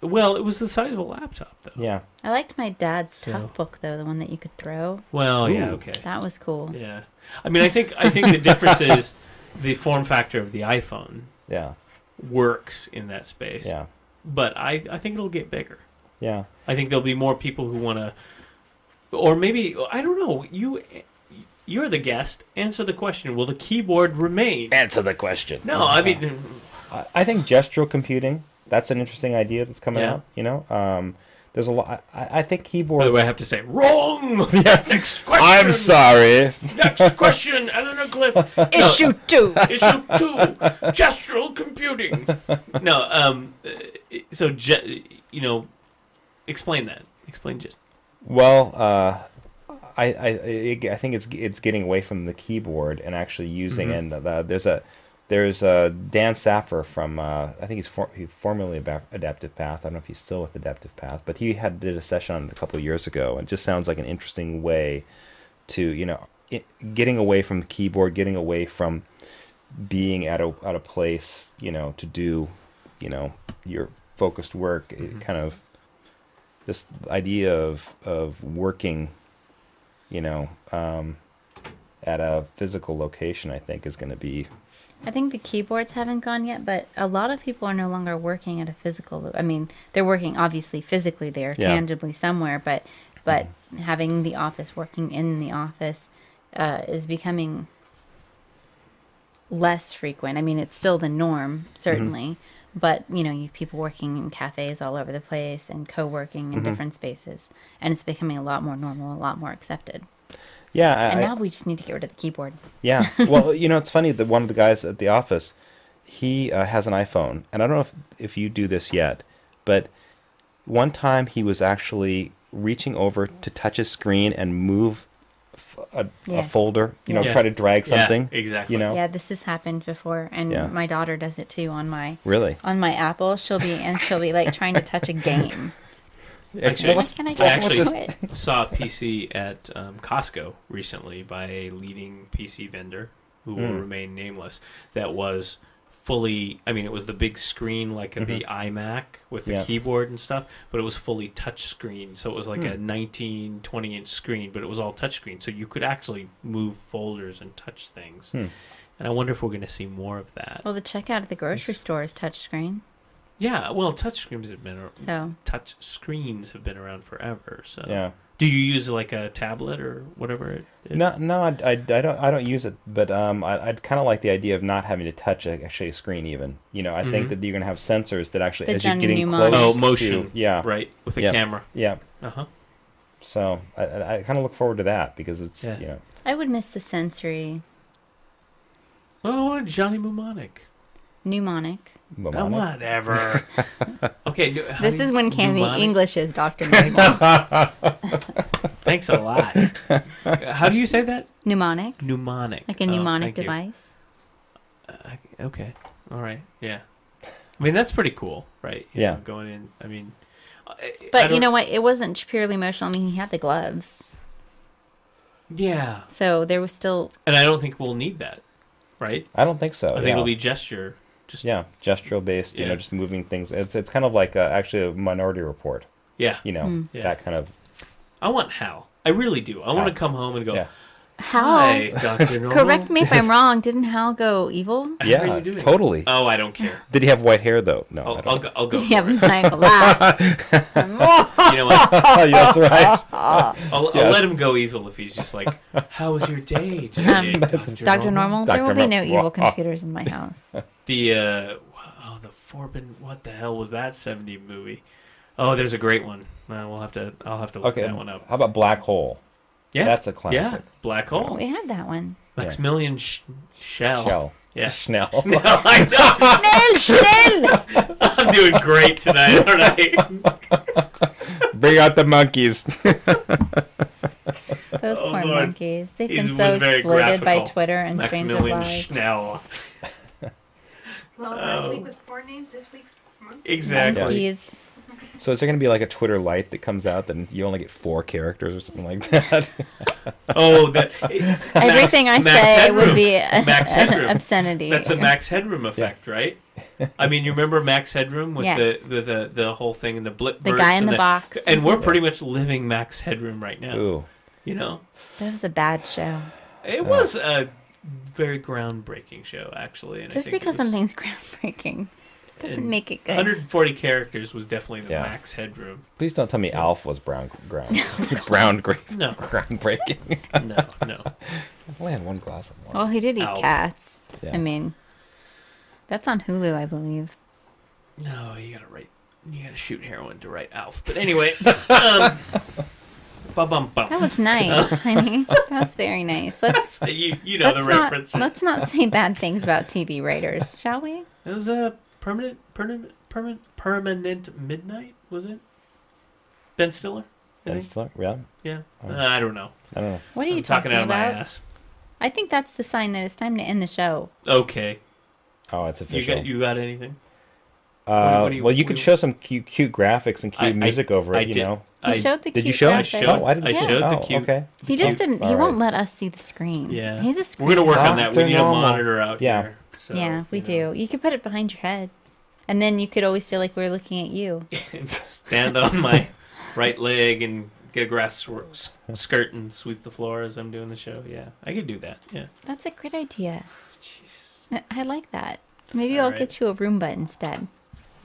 Well, it was the size of a laptop, though. Yeah. I liked my dad's so. tough book, though, the one that you could throw. Well, Ooh, yeah, okay. That was cool. Yeah. I mean, I think I think the difference is the form factor of the iPhone yeah. works in that space. Yeah. But I, I think it'll get bigger. Yeah. I think there'll be more people who want to... Or maybe, I don't know, you... You're the guest. Answer the question. Will the keyboard remain? Answer the question. No, I mean... I think gestural computing... That's an interesting idea that's coming yeah. out, you know? Um, there's a lot. I, I think keyboards... By the way, I have to say, wrong! Yes. Next question! I'm sorry. Next question, Eleanor Cliff. Issue two. Issue two. Gestural computing. No, um, so, you know, explain that. Explain just... Well, uh, I, I, I think it's it's getting away from the keyboard and actually using mm-hmm. it. The, there's a... There's uh, Dan Saffer from, uh, I think he's for, he formerly Adaptive Path. I don't know if he's still with Adaptive Path, but he had did a session on it a couple of years ago. It just sounds like an interesting way to, you know, it, getting away from the keyboard, getting away from being at a, at a place, you know, to do, you know, your focused work. Mm-hmm. It kind of, this idea of, of working, you know, um, at a physical location, I think is going to be... I think the keyboards haven't gone yet, but a lot of people are no longer working at a physical... I mean, they're working obviously physically there, yeah. tangibly somewhere, but but mm. having the office, working in the office uh, is becoming less frequent. I mean, it's still the norm, certainly, mm-hmm. but, you know, you have people working in cafes all over the place and co-working in mm-hmm. different spaces, and it's becoming a lot more normal, a lot more accepted. Yeah, I, and now I, we just need to get rid of the keyboard. Yeah, well, you know, it's funny that one of the guys at the office, he uh, has an iPhone, and I don't know if if you do this yet, but one time he was actually reaching over to touch his screen and move f a, yes. a folder, you yes. know, try to drag something. Yeah, exactly. You know? Yeah, this has happened before, and yeah. my daughter does it too on my really on my Apple. She'll be and she'll be like trying to touch a game. Actually, what can I, I actually saw a P C at um, Costco recently by a leading P C vendor who mm. will remain nameless. That was fully, I mean, it was the big screen like mm-hmm. the iMac with the yeah. keyboard and stuff, but it was fully touch screen. So it was like mm. a nineteen, twenty inch screen, but it was all touch screen. So you could actually move folders and touch things. Mm. And I wonder if we're going to see more of that. Well, the checkout at the grocery it's... store is touch screen. Yeah, well, touch screens have been so. touch screens have been around forever. So, yeah. do you use like a tablet or whatever? It, it... No, no, I, I, I don't. I don't use it, but um, I, I kind of like the idea of not having to touch a, actually a screen. Even you know, I mm-hmm. think that you're gonna have sensors that actually the as you're getting close. Oh, motion. To, yeah, right with a yeah. camera. Yeah. Uh huh. So I, I kind of look forward to that because it's yeah. you know. I would miss the sensory. Oh, Johnny Mnemonic. Mnemonic. Oh, whatever. Okay. Do, this is when Cami Englishes Doctor Normal. Thanks a lot. How do you say that? Mnemonic. Mnemonic. Like a mnemonic oh, device. Uh, okay. All right. Yeah. I mean, that's pretty cool, right? You yeah. know, going in. I mean, But you know what? It wasn't purely emotional. I mean, he had the gloves. Yeah. So there was still... And I don't think we'll need that, right? I don't think so. I think yeah. it'll be gesture. Just yeah, gestural based, you yeah. know, just moving things. It's it's kind of like a, actually a Minority Report. Yeah. You know, mm. yeah. that kind of... I want Hal. I really do. I Hal. want to come home and go... Yeah. Hal, Doctor Normal. Correct me if I'm wrong. Didn't Hal go evil? Yeah, How are you doing? Totally. Oh, I don't care. Did he have white hair though? No, I'll, I don't. I'll go. I'll go. Did he have nine black? You know what? That's right. I'll, yes. I'll let him go evil if he's just like, "How was your day today, um, Doctor Normal?" There will be no evil computers in my house. The uh, oh, the Forbidden. What the hell was that seventy movie? Oh, there's a great one. Uh, we'll have to. I'll have to look okay, that one up. How about Black Hole? Yeah, that's a classic. Yeah, Black Hole. We had that one. Maximilian yeah. Sh Schell. Shell. Yeah, Schnell. No, I know. Schnell, Schnell. I'm doing great tonight, aren't I? Bring out the monkeys. Those oh, poor Lord. monkeys. They've He's, been so exploited graphical. by Twitter and Maximilian Schnell. Well, last um, week was porn names. This week's monkeys. Exactly. Monkeys. So is there going to be like a Twitter Lite that comes out and you only get four characters or something like that? Oh, that it, everything max, I max say headroom. would be a, max an obscenity. That's a Max Headroom effect, yeah. right? I mean, you remember Max Headroom with yes. the, the, the, the whole thing and the blip The guy in the, the box. And we're pretty much living Max Headroom right now. Ooh. You know? That was a bad show. It uh, was a very groundbreaking show, actually. And just I think because was... something's groundbreaking. Doesn't make it good. one hundred forty characters was definitely the yeah. Max Headroom. Please don't tell me yeah. Alf was brown ground brown gra no. groundbreaking. No, no. I only had one glass of water. Well, he did eat Alf. cats. Yeah. I mean, that's on Hulu, I believe. No, you gotta write. You gotta shoot heroin to write Alf. But anyway, um, bum, bum, bum. That was nice, honey. That was very nice. Let's you you know the not, reference. Let's not say bad things about T V writers, shall we? It was a. Permanent, permanent, permanent, permanent midnight, was it? Ben Stiller. Ben think? Stiller, yeah, yeah. Um, uh, I don't know. I don't know. What are you I'm talking, talking out about? Of my ass. I think that's the sign that it's time to end the show. Okay. Oh, it's official. You got, you got anything? Uh, what, what you, well, you could show some cute, cute graphics and cute I, music I, over I it. Did. You know, I he showed the. Cute did you show? Graphics. I showed. Oh, I, didn't I yeah. showed the cute. Oh, okay. He the just cute. didn't. All he right. won't let us see the screen. Yeah. He's a screen. We're gonna work Doctor on that. We need a monitor out yeah. here. So, yeah, we you know. do. You could put it behind your head. And then you could always feel like we're looking at you. Stand on my right leg and get a grass skirt and sweep the floor as I'm doing the show. Yeah, I could do that. Yeah, that's a great idea. Jeez. I, I like that. Maybe All I'll right. get you a Roomba instead.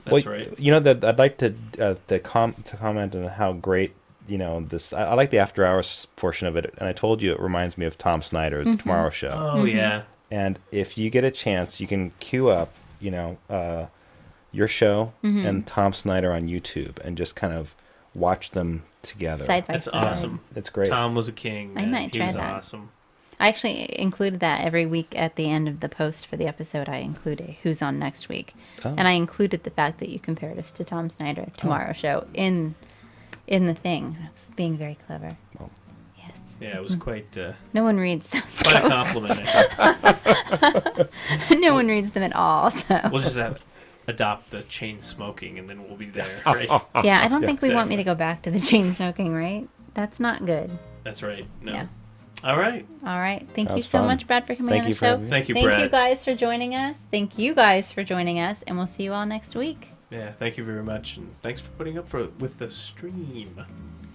That's well, right. You know, that I'd like to uh, the com to comment on how great, you know, this. I, I like the after hours portion of it. And I told you it reminds me of Tom Snyder's mm-hmm. Tomorrow Show. Oh, mm-hmm. yeah. And if you get a chance, you can queue up, you know, uh, your show mm-hmm. and Tom Snyder on YouTube and just kind of watch them together. Side by That's side. awesome. That's great. Tom was a king. I man. might he try was that. Awesome. I actually included that every week at the end of the post for the episode. I include a who's on next week, oh. and I included the fact that you compared us to Tom Snyder Tomorrow oh. Show in in the thing. I was being very clever. Oh. Yeah, it was quite... Uh, no one reads those quite posts. a compliment. No one reads them at all, so... We'll just have, adopt the chain smoking, and then we'll be there, right? Yeah, I don't yeah, think we exactly. want me to go back to the chain smoking, right? That's not good. That's right. No. Yeah. All right. All right. Thank that you so fun. much, Brad, for coming Thank on the show. Thank you, Brad. Thank you guys for joining us. Thank you guys for joining us, and we'll see you all next week. Yeah, thank you very much, and thanks for putting up for with the stream.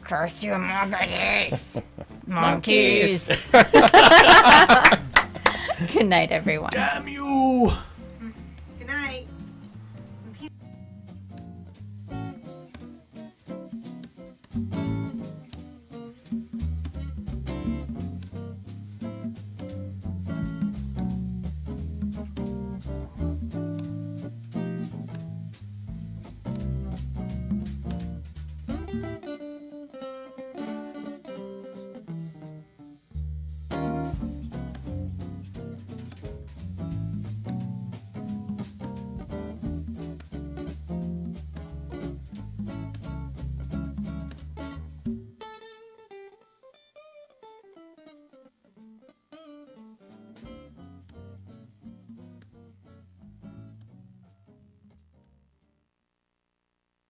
Curse you, monkeys! Monkeys! Good night, everyone. Damn you! Good night.